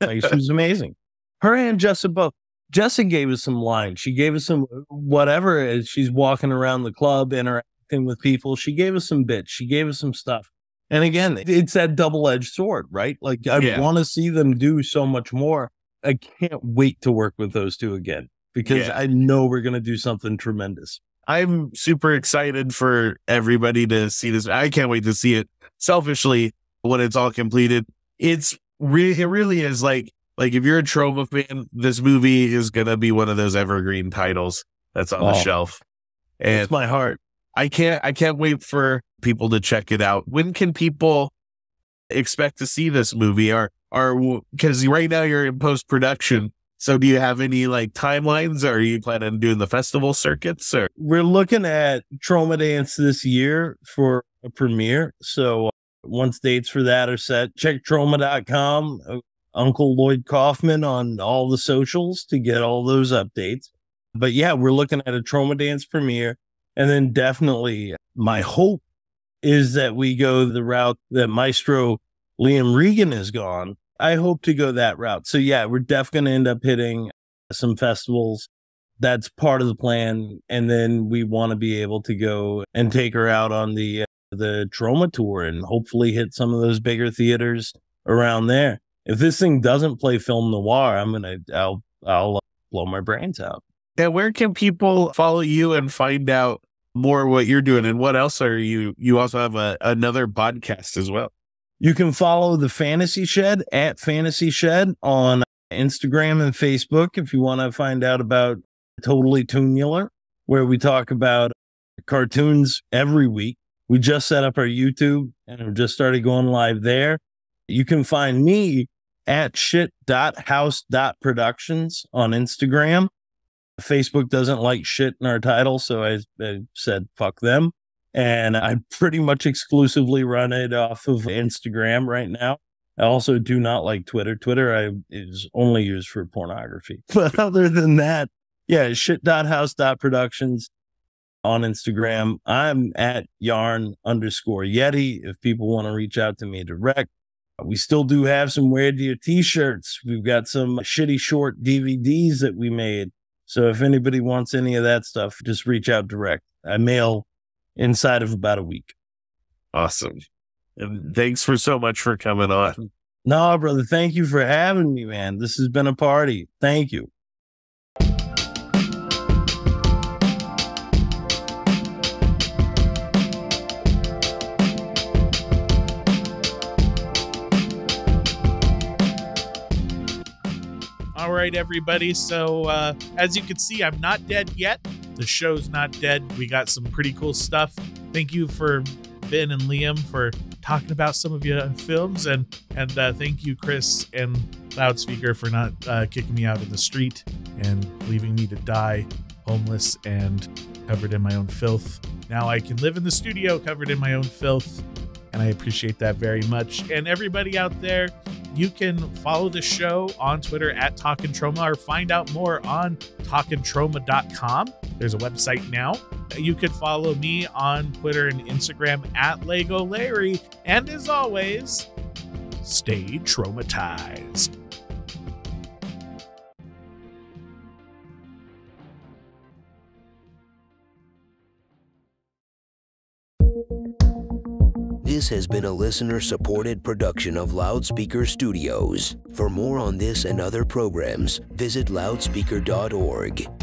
Like, she was amazing. Her and Justin both. Justin gave us some lines. She gave us some whatever as she's walking around the club, interacting with people. She gave us some bits. She gave us some stuff. And again, it's that double-edged sword, right? Like, I want to see them do so much more. I can't wait to work with those two again, because I know we're going to do something tremendous. I'm super excited for everybody to see this. I can't wait to see it selfishly when it's all completed. It really is like if you're a Troma fan, this movie is going to be one of those evergreen titles that's on the shelf. And it's my heart. I can't wait for people to check it out. When can people expect to see this movie? Or because right now you're in post-production. So do you have any like timelines, or are you planning on doing the festival circuits? Or we're looking at Tromadance this year for a premiere. So once dates for that are set, check Troma.com, Uncle Lloyd Kaufman on all the socials to get all those updates. But yeah, we're looking at a Tromadance premiere. And then definitely my hope is that we go the route that Maestro Liam Regan has gone. I hope to go that route. So yeah, we're definitely going to end up hitting some festivals. That's part of the plan. And then we want to be able to go and take her out on the Troma tour and hopefully hit some of those bigger theaters around there. If this thing doesn't play film noir, I'll blow my brains out. Now, where can people follow you and find out more what you're doing, and what else are you also have another podcast as well? You can follow the Fantasy Shed at Fantasy Shed on Instagram and Facebook if you want to find out about Totally Tunular, where we talk about cartoons every week. We just set up our YouTube and have just started going live there. You can find me at shit.house.productions on Instagram. Facebook doesn't like shit in our title, so I said fuck them. And I pretty much exclusively run it off of Instagram right now. I also do not like Twitter. Twitter is only used for pornography. But other than that, yeah, shit.house.productions on Instagram. I'm at yarn_Yeti if people want to reach out to me direct. We still do have some Wear Deer t-shirts. We've got some shitty short DVDs that we made. So if anybody wants any of that stuff, just reach out direct. I mail inside of about a week. Awesome. And thanks for so much for coming on. No, brother. Thank you for having me, man. This has been a party. Thank you. All right, everybody. So as you can see, I'm not dead yet. The show's not dead. We got some pretty cool stuff. Thank you for Ben and Liam for talking about some of your films, and thank you, Chris and Loudspeaker, for not kicking me out of the street and leaving me to die homeless and covered in my own filth. Now I can live in the studio covered in my own filth, and I appreciate that very much. And everybody out there, you can follow the show on Twitter at Talkin' Troma, or find out more on TalkinTroma.com. There's a website now. You could follow me on Twitter and Instagram at Lego Larry. And as always, stay traumatized. This has been a listener-supported production of Loudspeaker Studios. For more on this and other programs, visit loudspeaker.org.